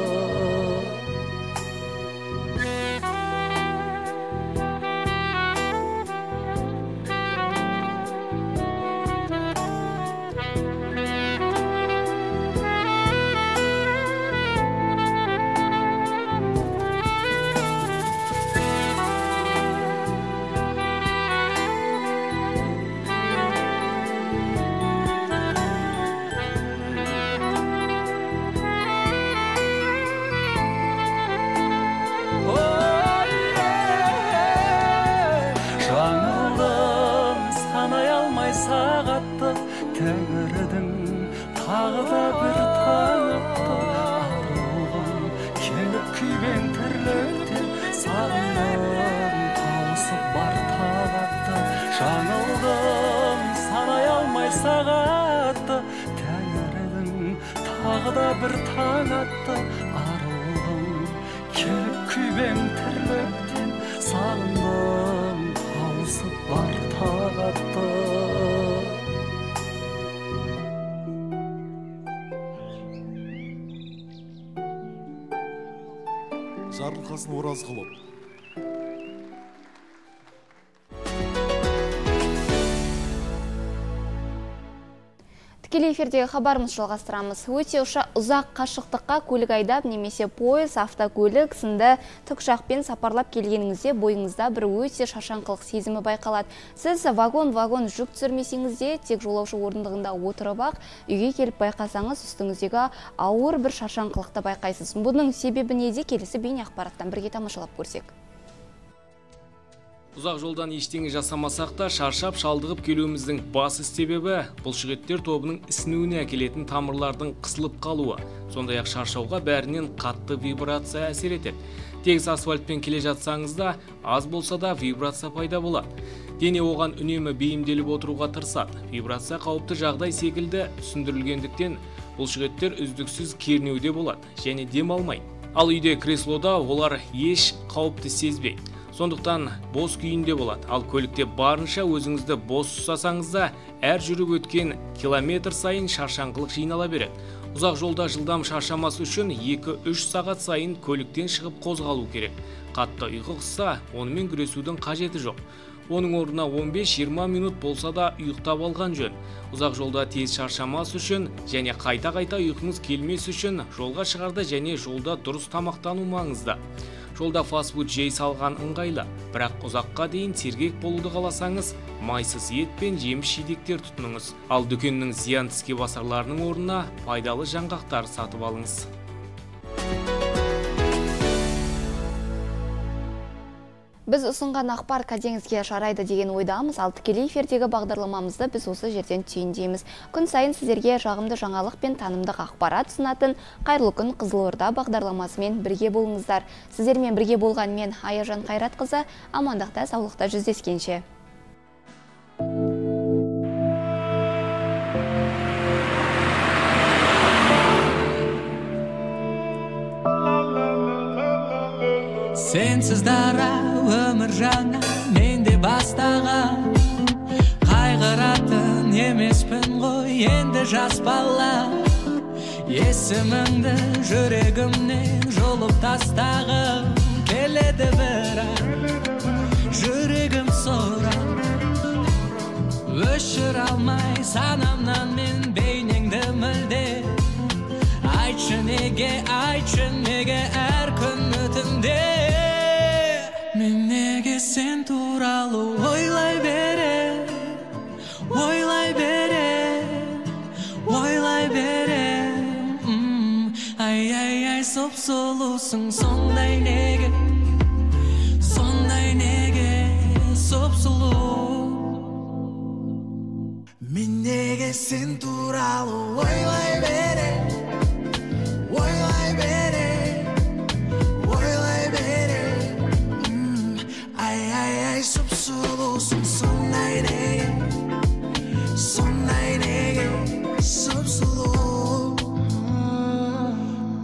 Жарылқасын Оразғұлов. Тікелей эфирдегі хабарымыз жалғастырамыз. Өте ұзақ қашықтыққа көлік айдап, немесе пойыз, автокөлік сынды тікұшақпен сапарлап келгеніңізде бойыңызда бір өте шашаңқылық сезімі байқалады. Сіз вагон-вагон жүк түсірмесеңізде, тек жолаушы орындығында отырып-ақ, үйге келіп байқасаңыз, үстіңіздегі ауыр бір шашаңқылықты байқайсыз. Бұның себебі неде? Келесі бейне ақпараттан бірге тамашалап көрсек. Ұзақ жолдан ештеңе жасамасақ та шаршап шалдығып келуіміздің басты себебі бұлшықеттер тобының ісінуіне әкелетін тамырлардың қысылып қалуы. Сондай-ақ шаршауға бәрінен қатты вибрация әсер етеді. Тегіс асфальтпен келе жатсаңыз да, аз болса да вибрация пайда болады. Дене оған үнемі бейімделіп отыруға тырысады. Вибрация қауіпті жағдай секілді түсіндірілгендіктен бұлшықеттер үздіксіз кернеуде болады және дем алмайды. Ал үйде креслода олар еш қауіпті сезбейді. Сондықтан бос күйінде болады. Ал көлікте барынша өзіңізді бос ұсасаңыз да, әр жүріп өткен километр сайын шаршаңқылық жинала береді. Ұзақ жолда жылдам шаршамас үшін 2-3 сағат сайын көліктен шығып қозғалу керек. Қатты ұйқы қысса, онымен күресудің қажеті жоқ. Оның орнына 15-20 минут болса да ұйықтап алған жөн. Ұзақ жолда тез шаршамас үшін және қайта-қайта ұйқыңыз келмес үшін жолға шығарда және жолда дұрыс тамақтану маңызды. жолда фастфуд жей салған ыңғайлы, бірақ ұзаққа дейін сергек болуды қаласаңыз, майсыз ет пен жеміс-жидектер тұтыныңыз, ал дүкеннің зиян тіскебасарларының орнына пайдалы жаңғақтар сатып алыңыз. Біз ұсынған ақпар кәдеңізге жарайды деген ойдамыз, ал тікелей эфирдегі бағдарламамызды біз осы жерден түйіндейміз. Күн сайын сіздерге жағымды жаңалық пен танымдық ақпарат ұсынатын «Қайырлы күн Қызылорда» бағдарламасымен бірге болыңыздар. Сіздермен бірге болған мен Аяжан Қайратқызы, амандықта, саулықта жүздескенше. Сенсіз дара өмір жаңа, мен де бастаған қайғыратын емеспін ғой енді жас бала. Есіміңді жүрегімнен жұлып тастағым келеді, бірақ жүрегім сұрап өшіре алмай санамнан мен бейнеңді мүлде. Айтшы неге әр күн өтімде мен неге сен туралы ойлай берем ай соп-солусың сондай неге соп-солу мен неге сен туралы ойлай берем. Сондай неге сұп-сұлу.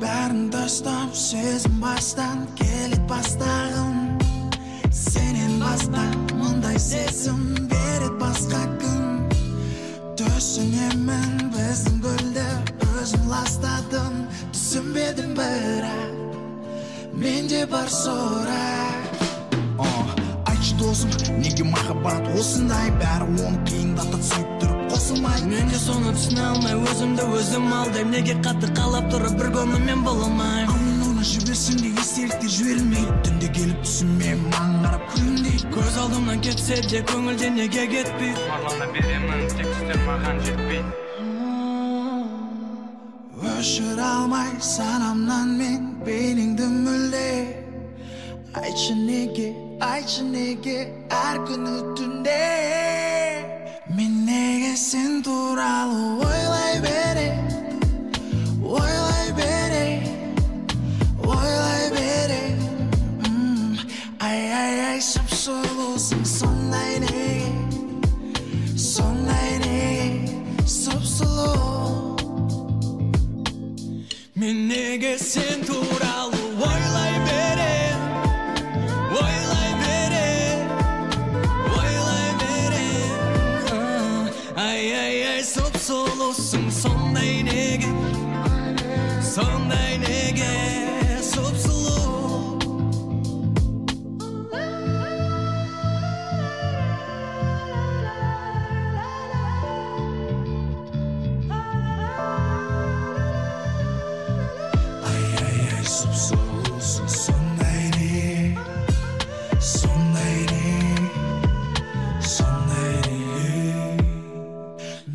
Бәрін тастап сезім бастан келіп бастағым, сенен бастап мұндай сезім берет басқа күн. Төсінемін біздің гүлді өзім ластадым, түсінбедім бірақ менде бар сұрақ. Досым, неге махаббат осындай, бәрі оны қиындатып сөйттіріп қосылмай. Мен де соны түсіне алмай өзімді өзім алдайм, неге қатты қалап тұрып бір көңілмен болмайм. Оны жібесінде естеліктер жіберілмейді, түнде келіп түсіме маңырап күлімдейді. Көз алдымнан кетсе де көңілде неге кетпейді, марлана беремін тек түстер маған жетпейді. Өшіре алмай санамнан мен бейнеңді мүлде. Айтшы неге әр күн өтінде мен неге сен туралы ойлай бере ай сұп-сұлусың сондай неге сұп-сұлу мен неге сен туралы ойлай бере. Соп-солусың сондай неге соп-солу. Ай соп-солусың сондай неге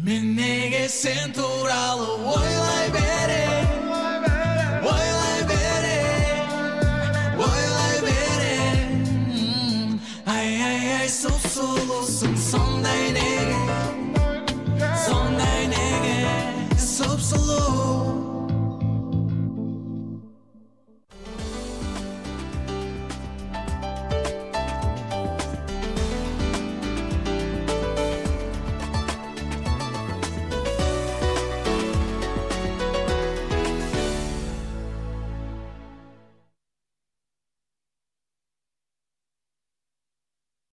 мен неге сен туралы ойлай берем ай соп-солусың сондай неге.